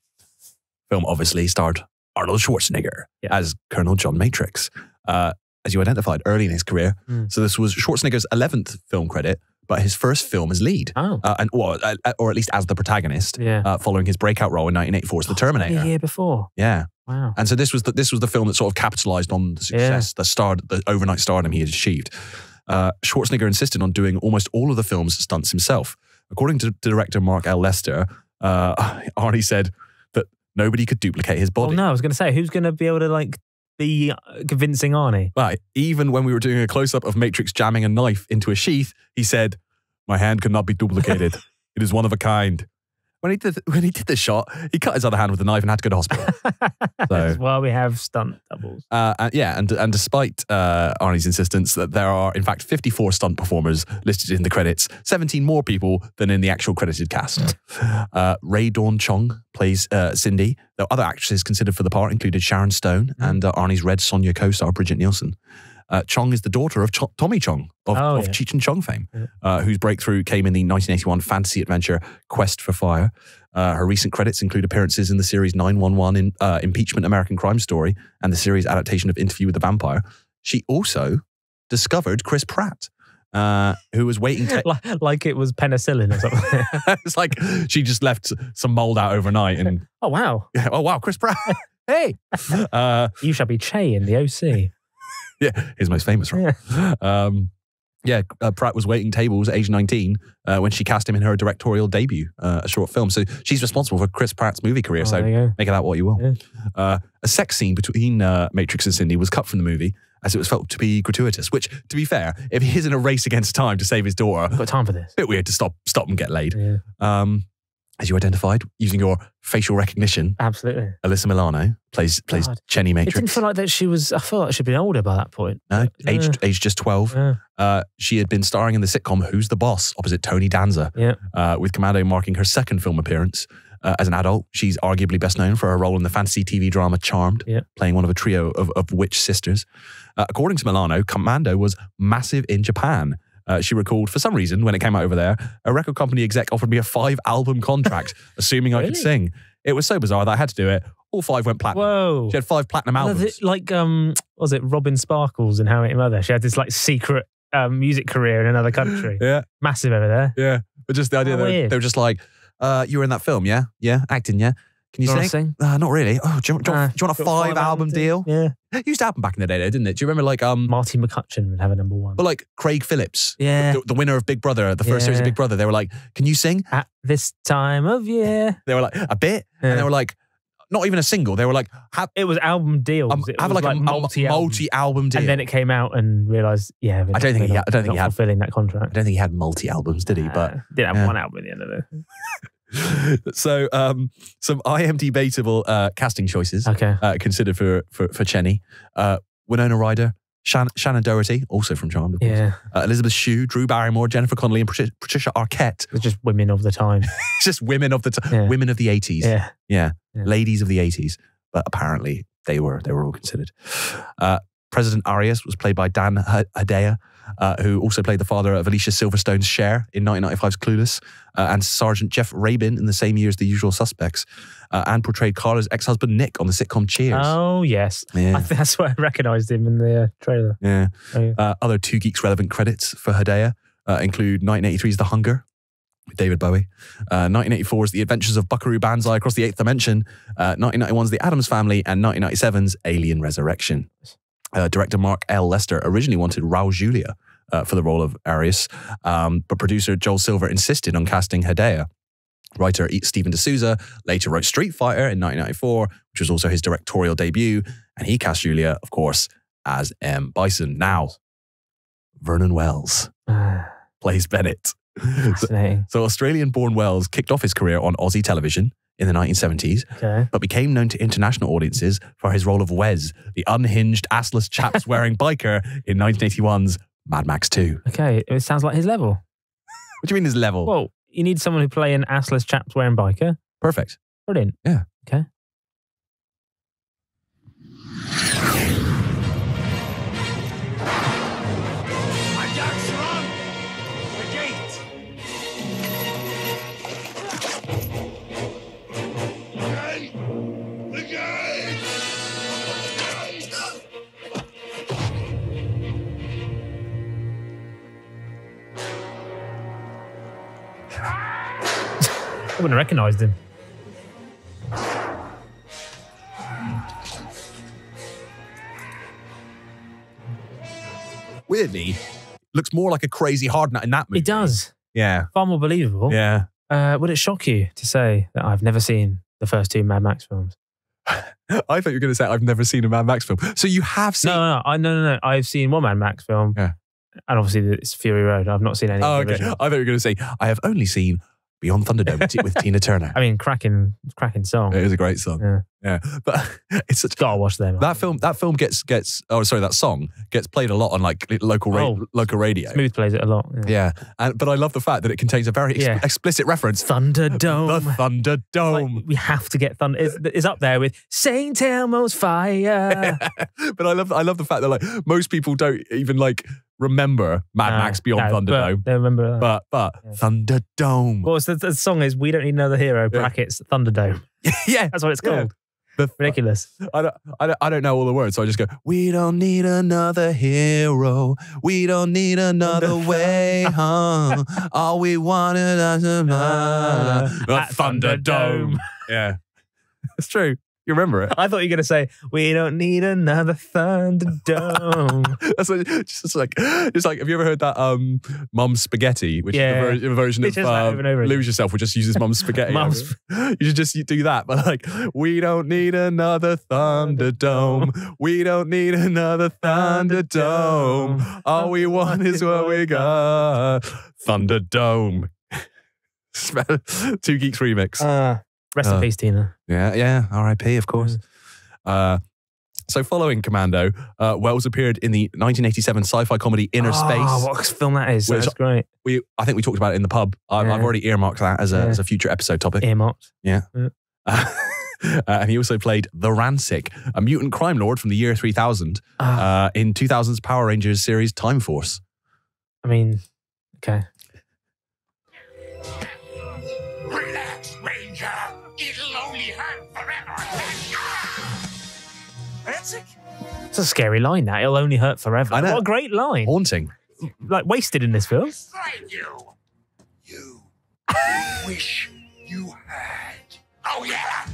Film obviously starred Arnold Schwarzenegger yeah. as Colonel John Matrix, uh, as you identified early in his career. Mm. So this was Schwarzenegger's eleventh film credit, but his first film as lead, oh. uh, and or, uh, or at least as the protagonist, yeah. uh, following his breakout role in nineteen eighty-four's The oh, Terminator. The year before. Yeah. Wow. And so this was the, this was the film that sort of capitalized on the success, yeah. the star, the overnight stardom he had achieved. Uh, Schwarzenegger insisted on doing almost all of the film's stunts himself. According to director Mark L. Lester, uh, Arnie said that nobody could duplicate his body. Oh no, I was going to say, who's going to be able to like be convincing Arnie? Right. Even when we were doing a close-up of Matrix jamming a knife into a sheath, he said, "My hand cannot be duplicated. It is one of a kind." When he did when he did the shot, he cut his other hand with a knife and had to go to hospital. So, that's why we have stunt doubles. Uh, and, yeah, and and despite uh, Arnie's insistence that there are in fact fifty-four stunt performers listed in the credits, seventeen more people than in the actual credited cast. uh, Ray Dawn Chong plays uh, Cindy. Though other actresses considered for the part included Sharon Stone and uh, Arnie's Red Sonja co-star Bridget Nielsen. Uh, Chong is the daughter of Ch Tommy Chong, of, oh, of yeah. Cheech and Chong fame, yeah. uh, whose breakthrough came in the nineteen eighty-one fantasy adventure Quest for Fire. Uh, her recent credits include appearances in the series nine one one, in, uh, Impeachment American Crime Story, and the series adaptation of Interview with the Vampire. She also discovered Chris Pratt, uh, who was waiting... like, like it was penicillin or something. It's like she just left some mold out overnight. And oh, wow. Yeah, oh, wow, Chris Pratt. Hey! Uh, you shall be Che in The O C. Yeah, his most famous role. Yeah, um, yeah uh, Pratt was waiting tables at age nineteen uh, when she cast him in her directorial debut, uh, a short film. So she's responsible for Chris Pratt's movie career, oh, so make it out what you will. Yeah. Uh, a sex scene between uh, Matrix and Cindy was cut from the movie as it was felt to be gratuitous, which, to be fair, if he is in a race against time to save his daughter... I've got time for this. Bit weird to stop stop and get laid. Yeah. Um, as you identified, using your facial recognition. Absolutely. Alyssa Milano plays plays God. Jenny Matrix. It didn't feel like that she was, I felt like she'd been older by that point. No, yeah. aged, aged just twelve. Yeah. Uh, she had been starring in the sitcom Who's the Boss opposite Tony Danza, yeah. uh, with Commando marking her second film appearance. Uh, as an adult, she's arguably best known for her role in the fantasy T V drama Charmed, yeah. playing one of a trio of, of witch sisters. Uh, according to Milano, Commando was massive in Japan. Uh, she recalled, for some reason, when it came out over there, a record company exec offered me a five album contract, assuming really? I could sing. It was so bizarre that I had to do it. All five went platinum. Whoa. She had five platinum albums. It, like, um, what was it, Robin Sparkles in How I Met Your Mother? She had this, like, secret um, music career in another country. Yeah. Massive over there. Yeah. But just the idea oh, that they were just like, uh, you were in that film, yeah? Yeah? Acting, yeah? Can you, you sing? sing? Uh, not really. Oh, do you, do, nah, do you want a five, five album deal? Yeah. It used to happen back in the day, though, didn't it? Do you remember, like, um, Marty McCutcheon would have a number one. But like Craig Phillips, yeah, the, the winner of Big Brother, the first yeah. series of Big Brother, they were like, "Can you sing at this time of year?" They were like, "A bit," yeah. and they were like, "Not even a single." They were like, have, "It was album deals. Um, it have was like, like a multi-album multi deal." And then it came out and realized, yeah, I don't think he, had, I don't think he had fulfilling that contract. I don't think he had multi-albums, did he? Uh, but did have yeah. one album at the end of it. So, um, some I am debatable uh, casting choices okay. uh, considered for for, for Jenny. Uh, Winona Ryder, Shan Shannon Doherty, also from Charmed, of course. Yeah. Uh, Elizabeth Shue, Drew Barrymore, Jennifer Connelly, and Patric Patricia Arquette. It's just women of the time. It's just women of the time. Yeah. Women of the eighties. Yeah. yeah, yeah, ladies of the eighties. But apparently, they were they were all considered. Uh, President Arius was played by Dan Hedaya, uh, who also played the father of Alicia Silverstone's Cher in nineteen ninety-five's Clueless, uh, and Sergeant Jeff Rabin in the same year as The Usual Suspects, uh, and portrayed Carla's ex-husband Nick on the sitcom Cheers. Oh, yes. Yeah. I think that's where I recognised him in the uh, trailer. Yeah. Oh, yeah. Uh, other Two Geeks relevant credits for Hedaya uh, include nineteen eighty-three's The Hunger, David Bowie, uh, nineteen eighty-four's The Adventures of Buckaroo Banzai Across the Eighth Dimension, uh, nineteen ninety-one's The Addams Family, and nineteen ninety-seven's Alien Resurrection. Uh, director Mark L. Lester originally wanted Raul Julia uh, for the role of Arius, um, but producer Joel Silver insisted on casting Hedaya. Writer Stephen E. de Souza later wrote Street Fighter in nineteen ninety-four, which was also his directorial debut, and he cast Julia, of course, as M. Bison. Now, Vernon Wells plays Bennett. Fascinating. So, so Australian-born Wells kicked off his career on Aussie television in the nineteen seventies, okay. but became known to international audiences for his role of Wes, the unhinged, assless chaps-wearing biker in nineteen eighty-one's Mad Max two. Okay, it sounds like his level. What do you mean his level? Well, you need someone who play an assless chaps-wearing biker. Perfect. Brilliant. Yeah. Okay. I wouldn't have recognised him. Weirdly, looks more like a crazy hard nut in that movie. It does. Yeah. Far more believable. Yeah. Uh, would it shock you to say that I've never seen the first two Mad Max films? I thought you were going to say I've never seen a Mad Max film. So you have seen... No, no, no. I, no, no, no. I've seen one Mad Max film. Yeah. And obviously it's Fury Road. I've not seen any. Oh, okay. Original. I thought you were going to say, I have only seen... Beyond Thunderdome with Tina Turner. I mean, cracking, cracking song. It is a great song. Yeah, yeah. But it's such. Gotta watch them. That film, that film gets gets. Oh, sorry, that song gets played a lot on like local ra oh, local radio. Smooth plays it a lot. Yeah, yeah. And, but I love the fact that it contains a very ex yeah. explicit reference. Thunderdome. The Thunderdome. Like, we have to get thunder. It's, it's up there with Saint Elmo's Fire. But I love, I love the fact that like most people don't even like. Remember Mad no, Max Beyond no, Thunderdome. But, remember that. But, but yeah. Thunderdome. Well, the, the song is We Don't Need Another Hero, brackets, yeah. Thunderdome. Yeah. That's what it's called. Yeah. Ridiculous. I don't, I, don't, I don't know all the words, so I just go, we don't need another hero. We don't need another way, huh? All we wanted was a uh, Thunderdome. Thunderdome. Yeah. It's true. You remember it? I thought you were going to say, we don't need another Thunderdome. That's what, just like, just like, have you ever heard that um, Mum's Spaghetti, which yeah. is a ver version it's of uh, over over Lose Yourself, which just uses Mum's Spaghetti. Mum's you should just do that, but like, we don't need another Thunderdome. We don't need another Thunderdome. All we want is what we got. Thunderdome. Two Geeks remix. Uh. Rest uh, in peace, Tina. Yeah, yeah. R I P, of course. Yeah. Uh, so following Commando, uh, Wells appeared in the nineteen eighty-seven sci-fi comedy Inner oh, Space. Oh, what film that is. That's great. We, I think we talked about it in the pub. I, yeah. I've already earmarked that as a, yeah. as a future episode topic. Earmarked. Yeah. yeah. Uh, uh, and he also played The Rancic, a mutant crime lord from the year three thousand oh. uh, in two thousand's Power Rangers series Time Force. I mean, okay. Relax, Ranger. It'll only hurt forever. It's a scary line, that. It'll only hurt forever. What a great line. Haunting. Like, wasted in this film. Beside you. You wish you had. Oh, yeah.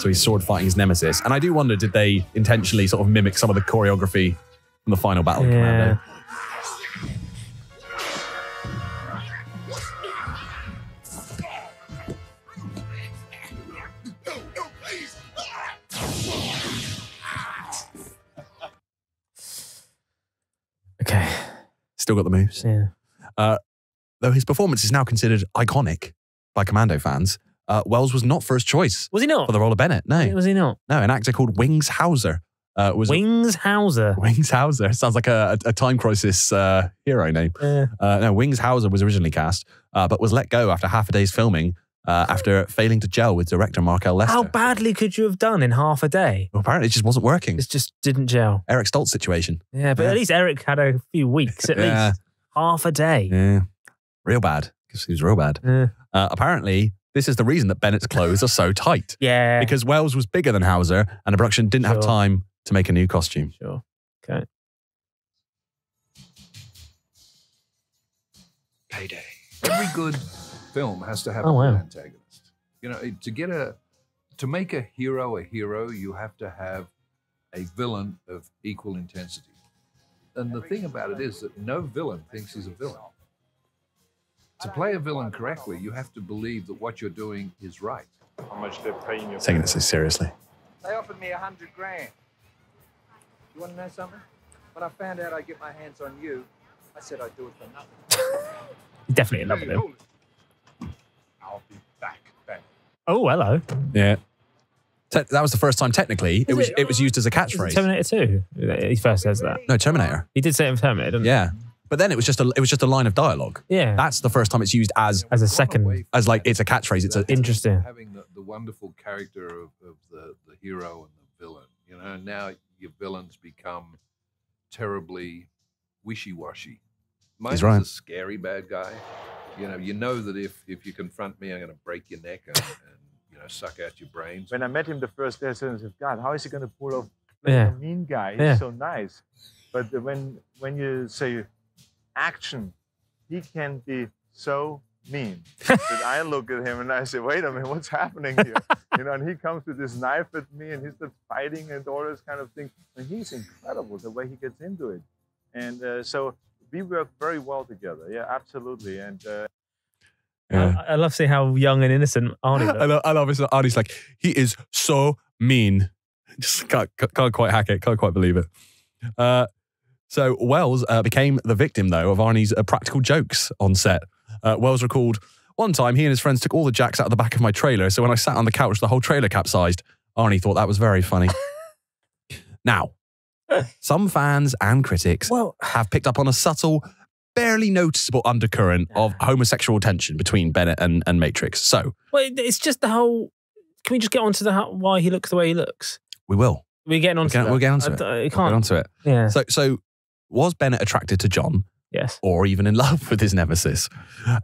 So he's sword fighting his nemesis. And I do wonder, did they intentionally sort of mimic some of the choreography from the final battle of yeah. Commando? Okay. Still got the moves. Yeah. Uh, though his performance is now considered iconic by Commando fans, uh, Wells was not first choice. Was he not? For the role of Bennett, no. Was he not? No, an actor called Wings Hauser. Uh, was Wings Hauser? Wings Hauser. Sounds like a, a, a Time Crisis uh, hero name. Yeah. Uh, no, Wings Hauser was originally cast, uh, but was let go after half a day's filming uh, after failing to gel with director Mark L. Lester. How badly could you have done in half a day? Well, apparently it just wasn't working. It just didn't gel. Eric Stoltz situation. Yeah, but yeah. at least Eric had a few weeks, at yeah. least. Half a day. Yeah. Real bad. Because he was real bad. Yeah. Uh, apparently, this is the reason that Bennett's clothes are so tight. Yeah. Because Wells was bigger than Hauser and the production didn't sure. have time to make a new costume. Sure. Okay. Payday. Every good film has to have oh, an wow. antagonist. You know, to get a, to make a hero a hero, you have to have a villain of equal intensity. And the thing about it is that no villain thinks he's a villain. To play a villain correctly, you have to believe that what you're doing is right. How much they're paying you? Taking this seriously. They offered me a hundred grand. You want to know something? When I found out I'd get my hands on you, I said I'd do it for nothing. Definitely in love with him. I'll be back, back. Oh, hello. Yeah. Te that was the first time, technically, it was it, it was used as a catchphrase. Terminator two, he first says that. No, Terminator. He did say it in Terminator, didn't yeah. he? Yeah. But then it was just a it was just a line of dialogue. Yeah, that's the first time it's used as as a second as like it's a catchphrase. It's a, interesting having the, the wonderful character of, of the the hero and the villain. You know, now your villains become terribly wishy-washy. Mine's right. a scary bad guy. You know, you know that if if you confront me, I'm going to break your neck and, and you know suck out your brains. When I met him the first day, I said, "God, how is he going to pull off like yeah. a mean guy? He's yeah. so nice." But when when you say action, he can be so mean that I look at him and I say, wait a minute, what's happening here? You know, and he comes with this knife at me and he starts fighting and all this kind of thing. And he's incredible the way he gets into it. And uh, so we work very well together. Yeah, absolutely. And uh, yeah. I, I love seeing how young and innocent Arnie is. I love, I love his, Arnie's like, he is so mean. Just can't, can't quite hack it. Can't quite believe it. Uh, So Wells uh, became the victim, though, of Arnie's uh, practical jokes on set. Uh, Wells recalled, one time he and his friends took all the jacks out of the back of my trailer, so when I sat on the couch, the whole trailer capsized. Arnie thought that was very funny. Now, some fans and critics well, have picked up on a subtle, barely noticeable undercurrent yeah. of homosexual tension between Bennett and, and Matrix. So, well, it's just the whole... Can we just get on to the how, why he looks the way he looks? We will. We're getting on to that. We'll get onto it. I, I can't. We'll get onto it. Yeah. So... so was Bennett attracted to John? Yes. Or even in love with his nemesis?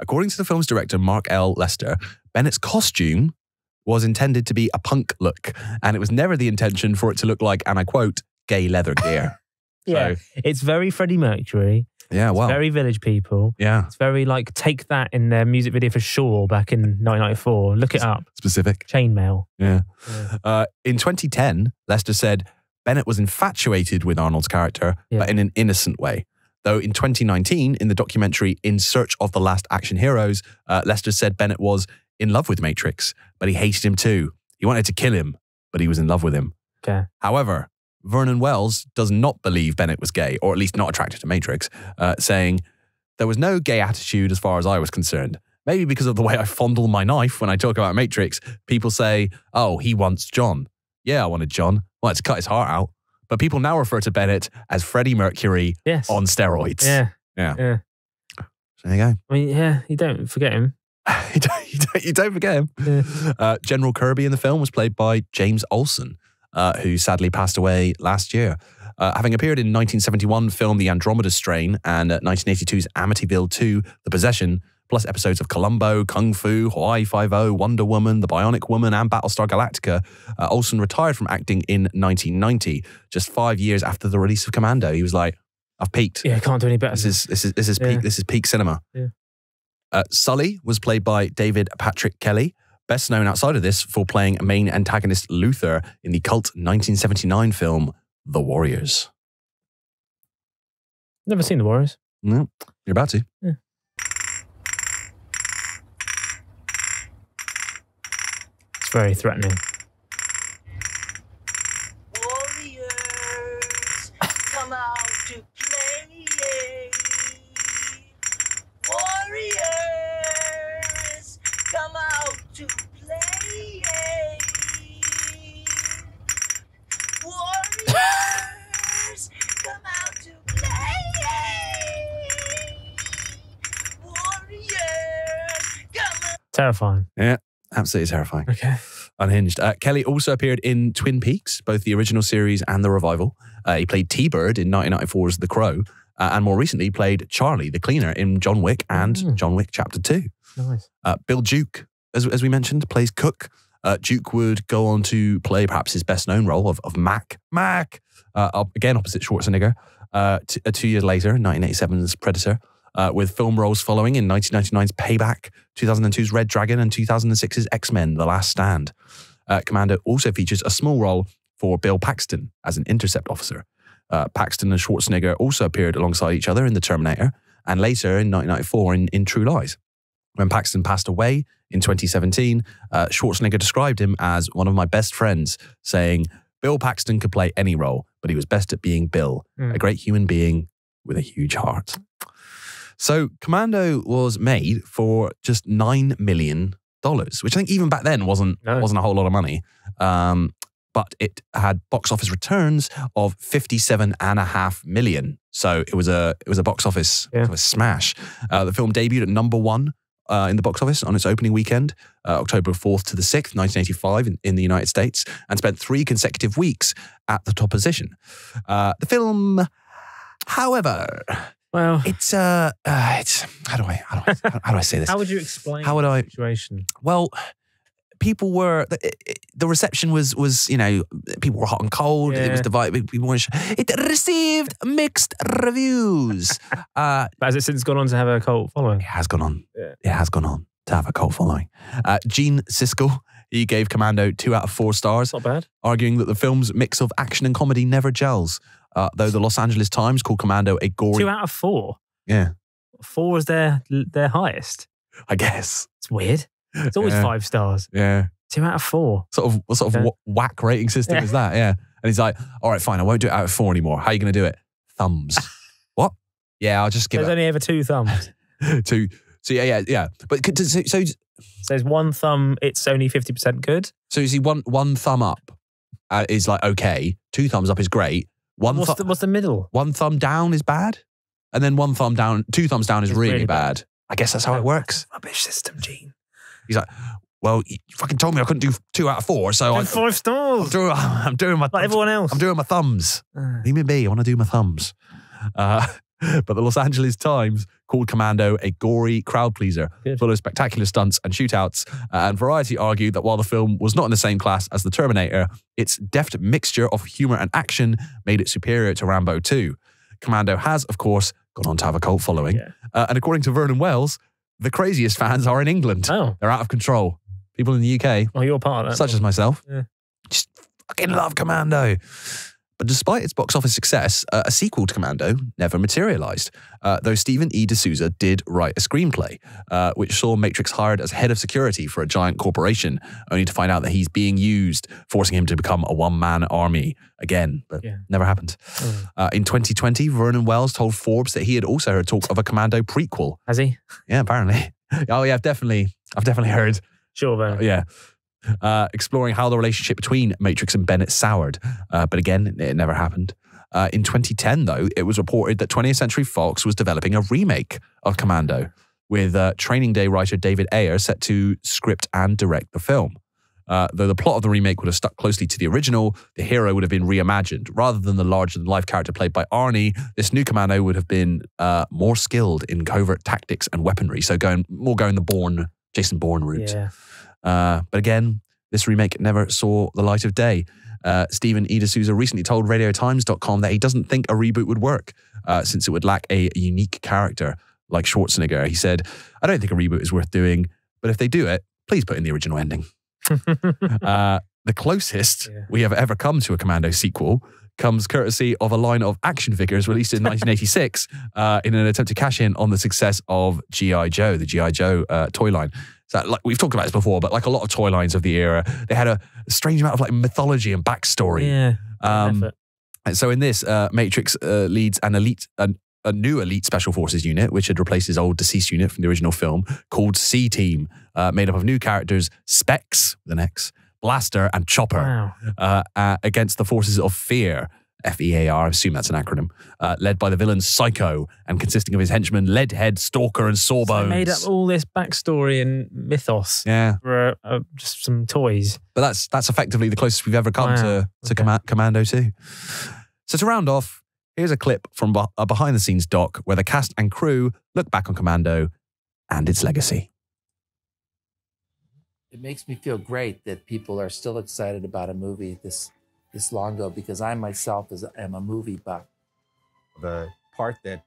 According to the film's director, Mark L. Lester, Bennett's costume was intended to be a punk look, and it was never the intention for it to look like, and I quote, gay leather gear. yeah. So, it's very Freddie Mercury. Yeah, well. It's very Village People. Yeah. It's very, like, take that in their music video for Sure back in nineteen ninety-four. Look it up. Specific. Chainmail. Yeah. yeah. Uh, in twenty ten, Lester said, Bennett was infatuated with Arnold's character, yeah. but in an innocent way. Though in twenty nineteen, in the documentary In Search of the Last Action Heroes, uh, Lester said Bennett was in love with Matrix, but he hated him too. He wanted to kill him, but he was in love with him. Okay. However, Vernon Wells does not believe Bennett was gay, or at least not attracted to Matrix, uh, saying, there was no gay attitude as far as I was concerned. Maybe because of the way I fondle my knife when I talk about Matrix, people say, oh, he wants John. Yeah, I wanted John. Well, it's cut his heart out. But people now refer to Bennett as Freddie Mercury yes. on steroids. Yeah. Yeah. yeah. So there you go. I mean, yeah, you don't forget him. you, don't, you, don't, you don't forget him. Yeah. Uh, General Kirby in the film was played by James Olsen, uh, who sadly passed away last year. Uh, having appeared in nineteen seventy-one film The Andromeda Strain and uh, nineteen eighty-two's Amityville two, The Possession, plus episodes of Columbo, Kung Fu, Hawaii Five O, Wonder Woman, The Bionic Woman, and Battlestar Galactica, uh, Olsen retired from acting in nineteen ninety, just five years after the release of Commando. He was like, I've peaked. Yeah, I can't do any better. This is, this is, this is, yeah. peak, this is peak cinema. Yeah. Uh, Sully was played by David Patrick Kelly, best known outside of this for playing main antagonist Luther in the cult nineteen seventy-nine film The Warriors. Never seen The Warriors. No, you're about to. Yeah. It's very threatening. Warriors, come out to play. Warriors, come out to play. Warriors, come out to play. Warriors, come out. Terrifying. Yeah. Absolutely terrifying. Okay. Unhinged. Uh, Kelly also appeared in Twin Peaks, both the original series and the revival. Uh, he played T-Bird in nineteen ninety-four's The Crow, uh, and more recently played Charlie the Cleaner in John Wick and mm. John Wick Chapter two. Nice. Uh, Bill Duke, as, as we mentioned, plays Cook. Uh, Duke would go on to play perhaps his best-known role of, of Mac. Mac! Uh, again, opposite Schwarzenegger. Uh, t uh, two years later, nineteen eighty-seven's Predator. Uh, with film roles following in nineteen ninety-nine's Payback, two thousand two's Red Dragon, and two thousand six's X-Men, The Last Stand. Uh, Commando also features a small role for Bill Paxton as an intercept officer. Uh, Paxton and Schwarzenegger also appeared alongside each other in The Terminator, and later in nineteen ninety-four in, in True Lies. When Paxton passed away in twenty seventeen, uh, Schwarzenegger described him as one of my best friends, saying, Bill Paxton could play any role, but he was best at being Bill, mm. a great human being with a huge heart. So Commando was made for just nine million dollars, which I think even back then wasn't, no. wasn't a whole lot of money. Um, but it had box office returns of fifty-seven and a half million. So it was a, it was a box office yeah. kind of smash. Uh, the film debuted at number one uh, in the box office on its opening weekend, uh, October fourth to the sixth, nineteen eighty-five in, in the United States, and spent three consecutive weeks at the top position. Uh, the film, however... Well, it's uh, uh, it's how do I how do I, how do I say this? How would you explain how would the I, situation? Well, people were the, the reception was was you know people were hot and cold. Yeah. It was divided. People weren't. It received mixed reviews. uh, but has it since gone on to have a cult following? It has gone on. Yeah. It has gone on to have a cult following. Uh, Gene Siskel. He gave Commando two out of four stars. Not bad. Arguing that the film's mix of action and comedy never gels. Uh, though the Los Angeles Times called Commando a gory... Two out of four? Yeah. Four is their their highest. I guess. It's weird. It's always yeah. five stars. Yeah. Two out of four. Sort of, what sort of yeah. whack rating system yeah. is that? Yeah. And he's like, all right, fine, I won't do it out of four anymore. How are you going to do it? Thumbs. What? Yeah, I'll just give There's it... There's only ever two thumbs. two... So yeah, yeah, yeah. But so, so, so there's one thumb. It's only fifty percent good. So you see, one one thumb up uh, is like okay. Two thumbs up is great. One what's, the, what's the middle? One thumb down is bad, and then one thumb down, two thumbs down is really, really bad. bad. I guess that's how oh, it works. Rubbish system, Gene. He's like, well, you fucking told me I couldn't do two out of four, so I five stars. I'm doing, I'm doing my like everyone else. I'm doing my thumbs. Uh. Leave me be. I want to do my thumbs. Uh, But the Los Angeles Times called Commando a gory crowd pleaser, Good. full of spectacular stunts and shootouts. Uh, and Variety argued that while the film was not in the same class as The Terminator, its deft mixture of humor and action made it superior to Rambo two. Commando has, of course, gone on to have a cult following. Yeah. Uh, and according to Vernon Wells, the craziest fans are in England. Oh. They're out of control. People in the U K, well, you're part of that, such as myself, yeah. just fucking love Commando. But despite its box office success, uh, a sequel to Commando never materialized, uh, though Stephen E. de Souza did write a screenplay, uh, which saw Matrix hired as head of security for a giant corporation, only to find out that he's being used, forcing him to become a one-man army again, but yeah. never happened. Mm. Uh, in twenty twenty, Vernon Wells told Forbes that he had also heard talk of a Commando prequel. Has he? Yeah, apparently. Oh yeah, I've definitely, I've definitely heard. Sure, Vernon. Uh, yeah. Uh, exploring how the relationship between Matrix and Bennett soured. Uh, but again, it, it never happened. Uh, in twenty ten, though, it was reported that twentieth century fox was developing a remake of Commando, with uh, Training Day writer David Ayer set to script and direct the film. Uh, though the plot of the remake would have stuck closely to the original, the hero would have been reimagined. Rather than the larger-than-life character played by Arnie, this new Commando would have been uh, more skilled in covert tactics and weaponry, so going more going the Bourne, Jason Bourne route. Yeah. Uh, but again, this remake never saw the light of day. Uh, Stephen E. de Souza recently told radio times dot com that he doesn't think a reboot would work, uh, since it would lack a unique character like Schwarzenegger. He said, I don't think a reboot is worth doing, but if they do it, please put in the original ending. uh, the closest yeah. we have ever come to a Commando sequel comes courtesy of a line of action figures released in nineteen eighty-six uh, in an attempt to cash in on the success of G I Joe, the G I Joe uh, toy line. So, like, we've talked about this before, but like a lot of toy lines of the era, they had a strange amount of like mythology and backstory. Yeah. Um, and so in this, uh, Matrix uh, leads an elite, an, a new elite special forces unit, which had replaced his old deceased unit from the original film, called C-Team, uh, made up of new characters, Specs, with an X, Blaster and Chopper. Wow. uh, uh, against the forces of Fear, F E A R, I assume that's an acronym, uh, led by the villain Psycho and consisting of his henchmen Leadhead, Stalker and Sawbones. So they made up all this backstory and mythos yeah. for uh, just some toys. But that's that's effectively the closest we've ever come wow. to, to okay. Com Commando two. So to round off, here's a clip from a behind-the-scenes doc where the cast and crew look back on Commando and its legacy. It makes me feel great that people are still excited about a movie this this long ago, because I myself is, am a movie buff. The part that,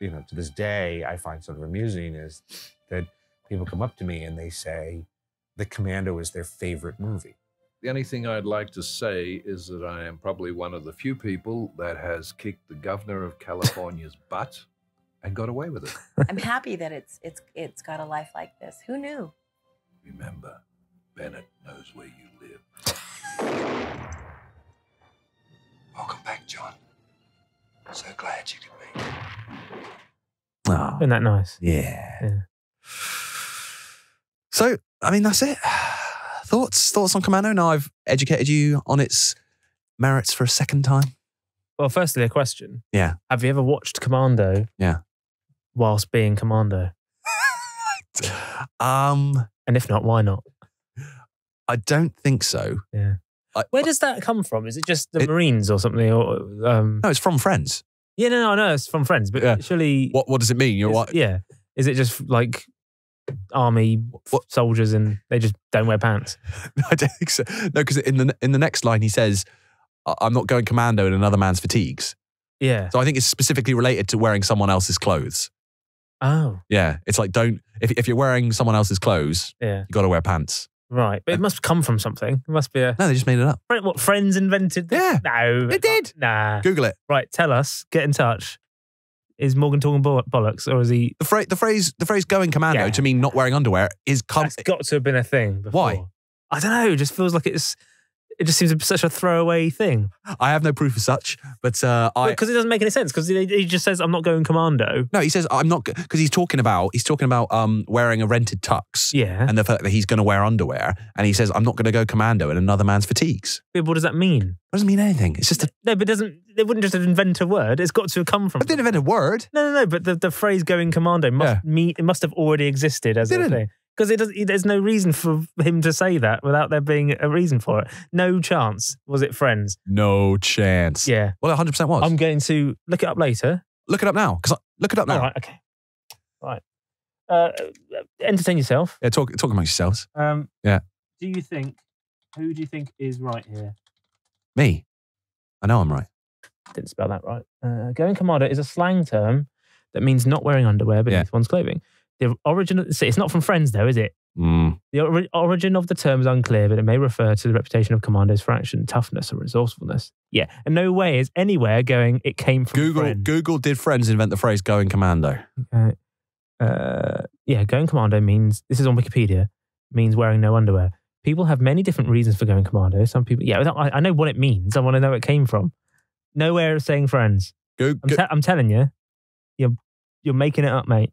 you know, to this day I find sort of amusing is that people come up to me and they say that Commando is their favorite movie. The only thing I'd like to say is that I am probably one of the few people that has kicked the governor of California's butt and got away with it. I'm happy that it's it's it's got a life like this. Who knew? Remember, Bennett knows where you live. Welcome back, John. So glad you could be. Oh, isn't that nice? Yeah. yeah. So, I mean, that's it. Thoughts? Thoughts on Commando? Now I've educated you on its merits for a second time. Well, firstly, a question. Yeah. Have you ever watched Commando? Yeah. Whilst being Commando? um... And if not, why not? I don't think so. Yeah. I, Where does that come from? Is it just the it, Marines or something? Or um, no, it's from Friends. Yeah, no, no, I know it's from Friends, but yeah. surely... What, what does it mean? You're what? Yeah. Is it just like army what? soldiers and they just don't wear pants? No, I don't think so. No, because in the, in the next line he says, I'm not going commando in another man's fatigues. Yeah. So I think it's specifically related to wearing someone else's clothes. Oh. Yeah. It's like, don't, if, if you're wearing someone else's clothes, yeah. you've got to wear pants. Right. But it must come from something. It must be a... No, they just made it up. What, Friends invented this? Yeah. No. It did. Nah. Google it. Right, tell us. Get in touch. Is Morgan talking boll bollocks or is he... The, fra the phrase the phrase going commando yeah. to mean not wearing underwear is... That's got to have been a thing before. Why? I don't know. It just feels like it's... It just seems such a throwaway thing. I have no proof of such, but uh, I because it doesn't make any sense. Because he, he just says, "I'm not going commando." No, he says, "I'm not," because he's talking about he's talking about um, wearing a rented tux, yeah, and the fact that he's going to wear underwear, and he says, "I'm not going to go commando in another man's fatigues." But what does that mean? It doesn't mean anything. It's just a no, but it doesn't they wouldn't just invent a word? It's got to come from. But they didn't invent a word. No, no, no. But the, the phrase "going commando" must yeah. mean it must have already existed as a thing. Because it doesn't, there's no reason for him to say that without there being a reason for it. No chance. Was it Friends? No chance. Yeah. Well, one hundred percent was. I'm going to look it up later. Look it up now. Cause I, look it up now. All right, okay. All right. Uh, entertain yourself. Yeah, talk, talk amongst yourselves. Um, yeah. Do you think, who do you think is right here? Me. I know I'm right. Didn't spell that right. Uh, going commando is a slang term that means not wearing underwear beneath yeah. one's clothing. The origin of, it's not from Friends though, is it? Mm. The or, origin of the term is unclear, but it may refer to the reputation of commandos for action, toughness, or resourcefulness. Yeah, and no way is anywhere going. It came from Google. Friends. Google did Friends invent the phrase "going commando"? Uh, uh, yeah, going commando means this is on Wikipedia. Means wearing no underwear. People have many different reasons for going commando. Some people, yeah, I, I know what it means. I want to know where it came from. Nowhere is saying Friends. Google. I'm, te I'm telling you, you're you're making it up, mate.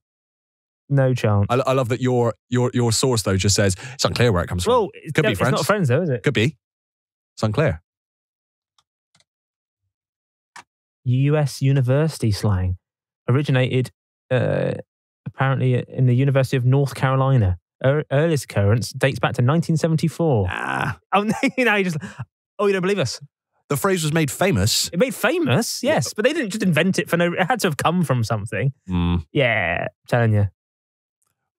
No chance. I, I love that your your your source though just says it's unclear where it comes well, from. Well, it's, Could be Friends. It's not Friends though, is it? Could be. It's unclear. U S university slang originated uh, apparently in the University of North Carolina. Er, earliest occurrence dates back to nineteen seventy-four. Ah, oh, you know, you just oh, you don't believe us. The phrase was made famous. It made famous, yes, yeah. but they didn't just invent it for no. It had to have come from something. Mm. Yeah, I'm telling you.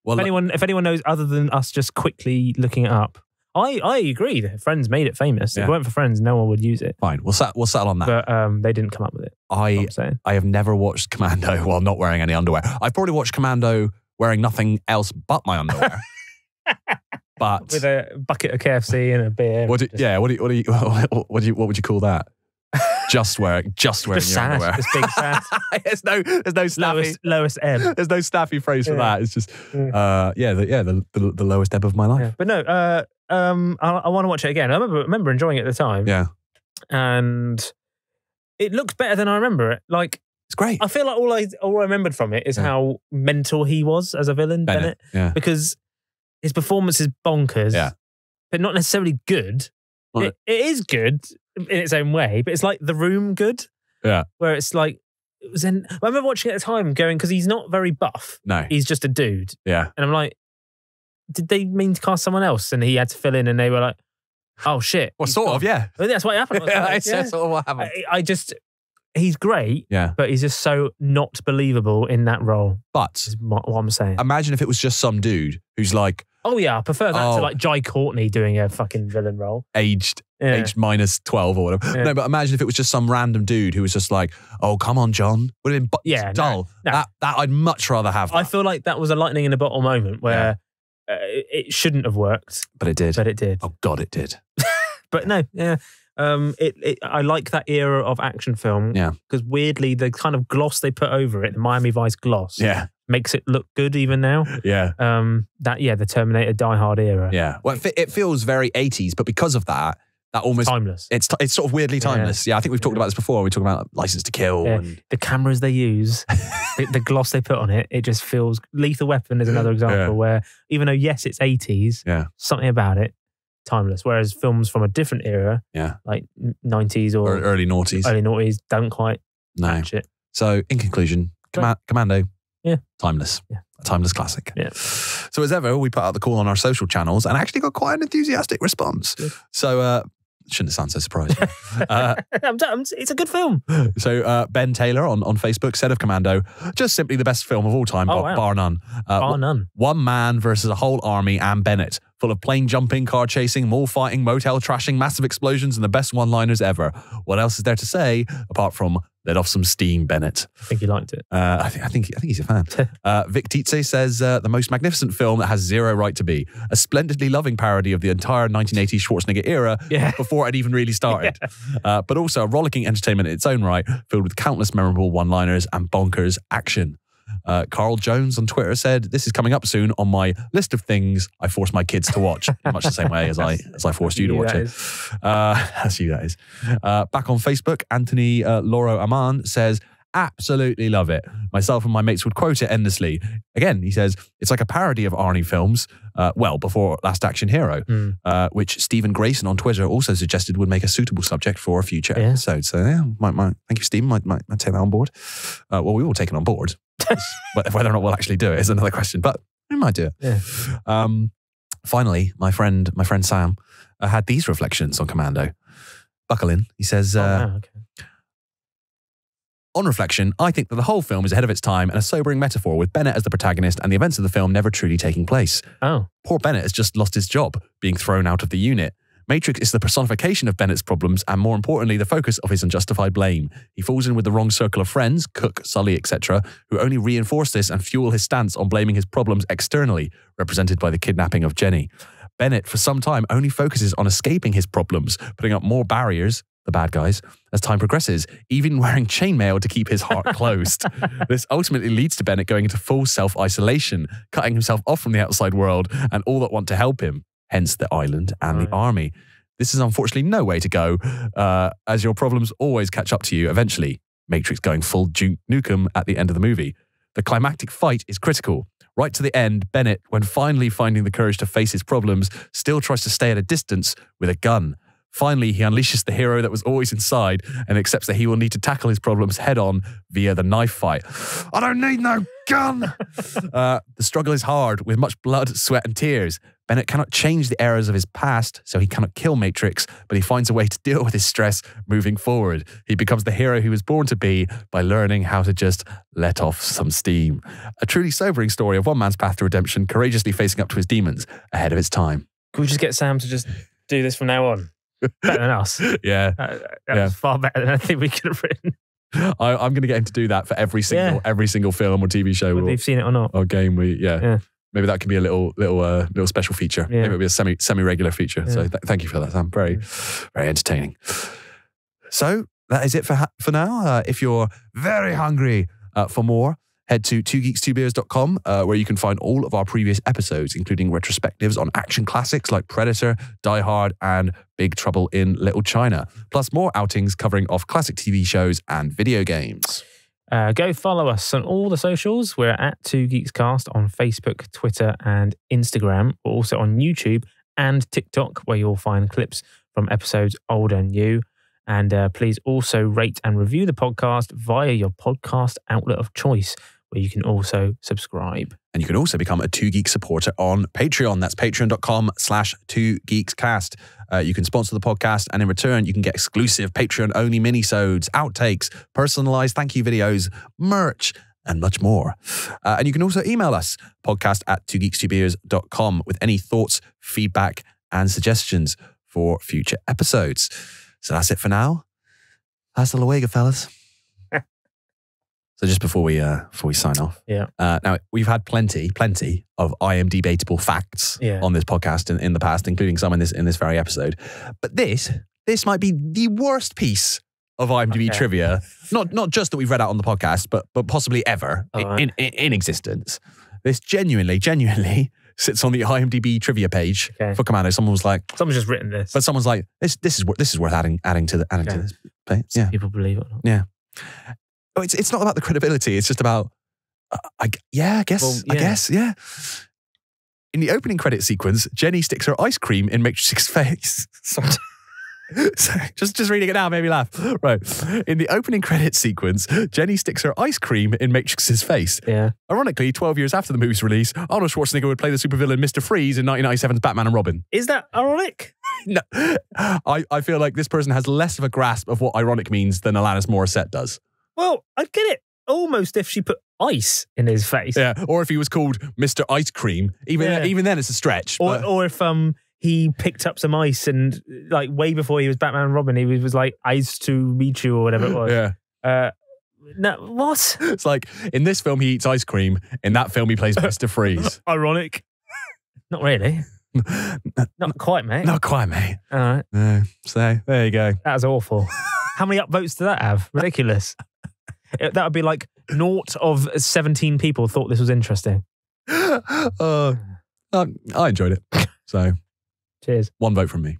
Well, if anyone, if anyone knows other than us just quickly looking it up, I, I agreed. Friends made it famous. Yeah. If it weren't for Friends, no one would use it. Fine, we'll, sat, we'll settle on that. But um, they didn't come up with it. I, I have never watched Commando while not wearing any underwear. I've probably watched Commando wearing nothing else but my underwear. But but with a bucket of K F C and a beer. What do, just, yeah, what do you, what do you, what do you, what would you call that? Just wearing, just wearing just your underwear. Just being sad. There's no, there's no snappy. Lowest, lowest ebb. There's no snappy phrase yeah. for that. It's just, mm. uh, yeah, the, yeah, the, the the lowest ebb of my life. Yeah. But no, uh, um, I, I want to watch it again. I remember, remember enjoying it at the time. Yeah, and it looks better than I remember it. Like. It's great. I feel like all I all I remembered from it is yeah. how mental he was as a villain, Bennett. Bennett yeah. Because his performance is bonkers, yeah. but not necessarily good. Well, it, it is good in its own way, but it's like The Room good. Yeah. Where it's like, it was in, I remember watching it at the time going, because he's not very buff. No. He's just a dude. Yeah. And I'm like, did they mean to cast someone else? And he had to fill in and they were like, oh shit. Well, sort of, yeah. Well, that's what happened. Yeah, like, yeah. That's sort of what happened. I, I just... He's great, yeah. but he's just so not believable in that role. But is what I'm saying. Imagine if it was just some dude who's like, oh yeah, I prefer that oh, to like Jai Courtney doing a fucking villain role, aged, yeah. aged minus twelve or whatever. Yeah. No, but imagine if it was just some random dude who was just like, oh come on, John. Would have been yeah, dull. No, no. That that I'd much rather have. That. I feel like that was a lightning in a bottle moment where yeah. uh, it shouldn't have worked, but it did. But it did. Oh god, it did. But no, yeah. Um, it, it, I like that era of action film. Yeah. Because weirdly, the kind of gloss they put over it, the Miami Vice gloss, yeah. makes it look good even now. Yeah. Um, that, yeah, the Terminator Die Hard era. Yeah. Well, it, it feels very eighties, but because of that, that almost. Timeless. It's, it's sort of weirdly timeless. Yeah. yeah I think we've talked yeah. about this before. We talked about License to Kill. Yeah. And... The cameras they use, the, the gloss they put on it, it just feels. Lethal Weapon is another example yeah. where, even though, yes, it's eighties, yeah. something about it. Timeless, whereas films from a different era, yeah, like nineties or, or early noughties, early noughties, don't quite no. match it. So, in conclusion, Com Commando, yeah, timeless, yeah. a timeless classic. Yeah. So, as ever, we put out the call on our social channels and actually got quite an enthusiastic response. Yeah. So, uh, shouldn't sound so surprised. uh, I'm, I'm, it's a good film. So, uh, Ben Taylor on on Facebook said of Commando, just simply the best film of all time, oh, bar, wow. bar none. Uh, bar none. One man versus a whole army, and Bennett. Full of plane jumping, car chasing, mall fighting, motel trashing, massive explosions, and the best one-liners ever. What else is there to say apart from let off some steam, Bennett? I think he liked it. Uh, I think I think I think he's a fan. uh, Vic Tietze says uh, the most magnificent film that has zero right to be. A splendidly loving parody of the entire nineteen eighties Schwarzenegger era yeah. before it even really started, yeah. uh, but also a rollicking entertainment in its own right, filled with countless memorable one-liners and bonkers action. Uh, Carl Jones on Twitter said, this is coming up soon on my list of things I force my kids to watch, much the same way as I as I forced you to watch it. Uh, that's you, that is. Uh, back on Facebook, Anthony uh, Loro Aman says, absolutely love it. Myself and my mates would quote it endlessly. Again, he says, it's like a parody of Arnie films, uh, well, before Last Action Hero, mm. uh, which Stephen Grayson on Twitter also suggested would make a suitable subject for a future yeah. episode. So yeah, might, might, thank you, Stephen. Might, might, might take that on board. Uh, well, we will take it on board. Whether or not we'll actually do it is another question, but we might do it. Yeah. Um, finally, my friend, my friend Sam uh, had these reflections on Commando. Buckle in. He says, uh, oh, no, okay. On reflection, I think that the whole film is ahead of its time and a sobering metaphor, with Bennett as the protagonist and the events of the film never truly taking place. Oh. Poor Bennett has just lost his job, being thrown out of the unit. Matrix is the personification of Bennett's problems and, more importantly, the focus of his unjustified blame. He falls in with the wrong circle of friends, Cook, Sully, et cetera, who only reinforce this and fuel his stance on blaming his problems externally, represented by the kidnapping of Jenny. Bennett, for some time, only focuses on escaping his problems, putting up more barriers, the bad guys, as time progresses, even wearing chainmail to keep his heart closed. This ultimately leads to Bennett going into full self-isolation, cutting himself off from the outside world and all that want to help him. Hence the island and right. the army. This is unfortunately no way to go, uh, as your problems always catch up to you eventually. Matrix going full Duke Nukem at the end of the movie. The climactic fight is critical. Right to the end, Bennett, when finally finding the courage to face his problems, still tries to stay at a distance with a gun. Finally, he unleashes the hero that was always inside and accepts that he will need to tackle his problems head-on via the knife fight. I don't need no gun! uh, the struggle is hard, with much blood, sweat, and tears. Bennett cannot change the errors of his past, so he cannot kill Matrix, but he finds a way to deal with his stress moving forward. He becomes the hero he was born to be by learning how to just let off some steam. A truly sobering story of one man's path to redemption, courageously facing up to his demons ahead of its time. Can we just get Sam to just do this from now on? Better than us. Yeah. Uh, that yeah. was far better than I think we could have written. I, I'm going to get him to do that for every single yeah. every single film or T V show. Whether or, you've seen it or not. Or game we, yeah. yeah. maybe that could be a little little uh, little special feature. Yeah. Maybe it'll be a semi semi regular feature. Yeah. So th thank you for that, Sam. Very very entertaining. So that is it for ha for now. Uh, if you're very hungry uh, for more, head to two geeks two beers dot com, uh, where you can find all of our previous episodes, including retrospectives on action classics like Predator, Die Hard, and Big Trouble in Little China, plus more outings covering off classic T V shows and video games. Uh, go follow us on all the socials. We're at two geeks cast on Facebook, Twitter, and Instagram. We're also on YouTube and TikTok, where you'll find clips from episodes old and new. And uh, please also rate and review the podcast via your podcast outlet of choice, where you can also subscribe. And you can also become a Two Geeks supporter on Patreon. That's patreon dot com slash two geeks cast. Uh, you can sponsor the podcast, and in return, you can get exclusive Patreon-only minisodes, outtakes, personalised thank you videos, merch, and much more. Uh, and you can also email us, podcast at two geeks two beers dot com, with any thoughts, feedback, and suggestions for future episodes. So that's it for now. Hasta luego, fellas. So just before we uh, before we sign off, yeah. Uh, now we've had plenty, plenty of I am debatable facts yeah. on this podcast in, in the past, including some in this in this very episode. But this this might be the worst piece of I M D B okay. trivia, not not just that we've read out on the podcast, but but possibly ever in, right. in, in in existence. This genuinely, genuinely. sits on the I M D B trivia page okay. for Commando. Someone was like, someone's just written this, but someone's like, this this is this is worth adding adding to the adding okay. to this. Page. Yeah, people believe it. Or not. Yeah, oh, it's it's not about the credibility. It's just about, uh, I yeah, I guess well, yeah. I guess yeah. In the opening credit sequence, Jenny sticks her ice cream in Matrix's face. Sorry. Sorry, just just reading it now made me laugh. Right. In the opening credit sequence, Jenny sticks her ice cream in Matrix's face. Yeah. Ironically, twelve years after the movie's release, Arnold Schwarzenegger would play the supervillain Mister Freeze in nineteen ninety-seven's Batman and Robin. Is that ironic? No. I, I feel like this person has less of a grasp of what ironic means than Alanis Morissette does. Well, I'd get it almost if she put ice in his face. Yeah, or if he was called Mister Ice Cream. Even, yeah. even then, it's a stretch. Or, but... or if... um. he picked up some ice and, like, way before he was Batman and Robin, he was like, ice to meet you or whatever it was. Yeah. Uh, no, what? It's like, in this film, he eats ice cream. In that film, he plays Mister Freeze. Ironic. Not really. Not quite, mate. Not quite, mate. All right. No. So, there you go. That was awful. How many upvotes did that have? Ridiculous. It, that would be like, naught of seventeen people thought this was interesting. Uh, um, I enjoyed it. So... Cheers. One vote from me.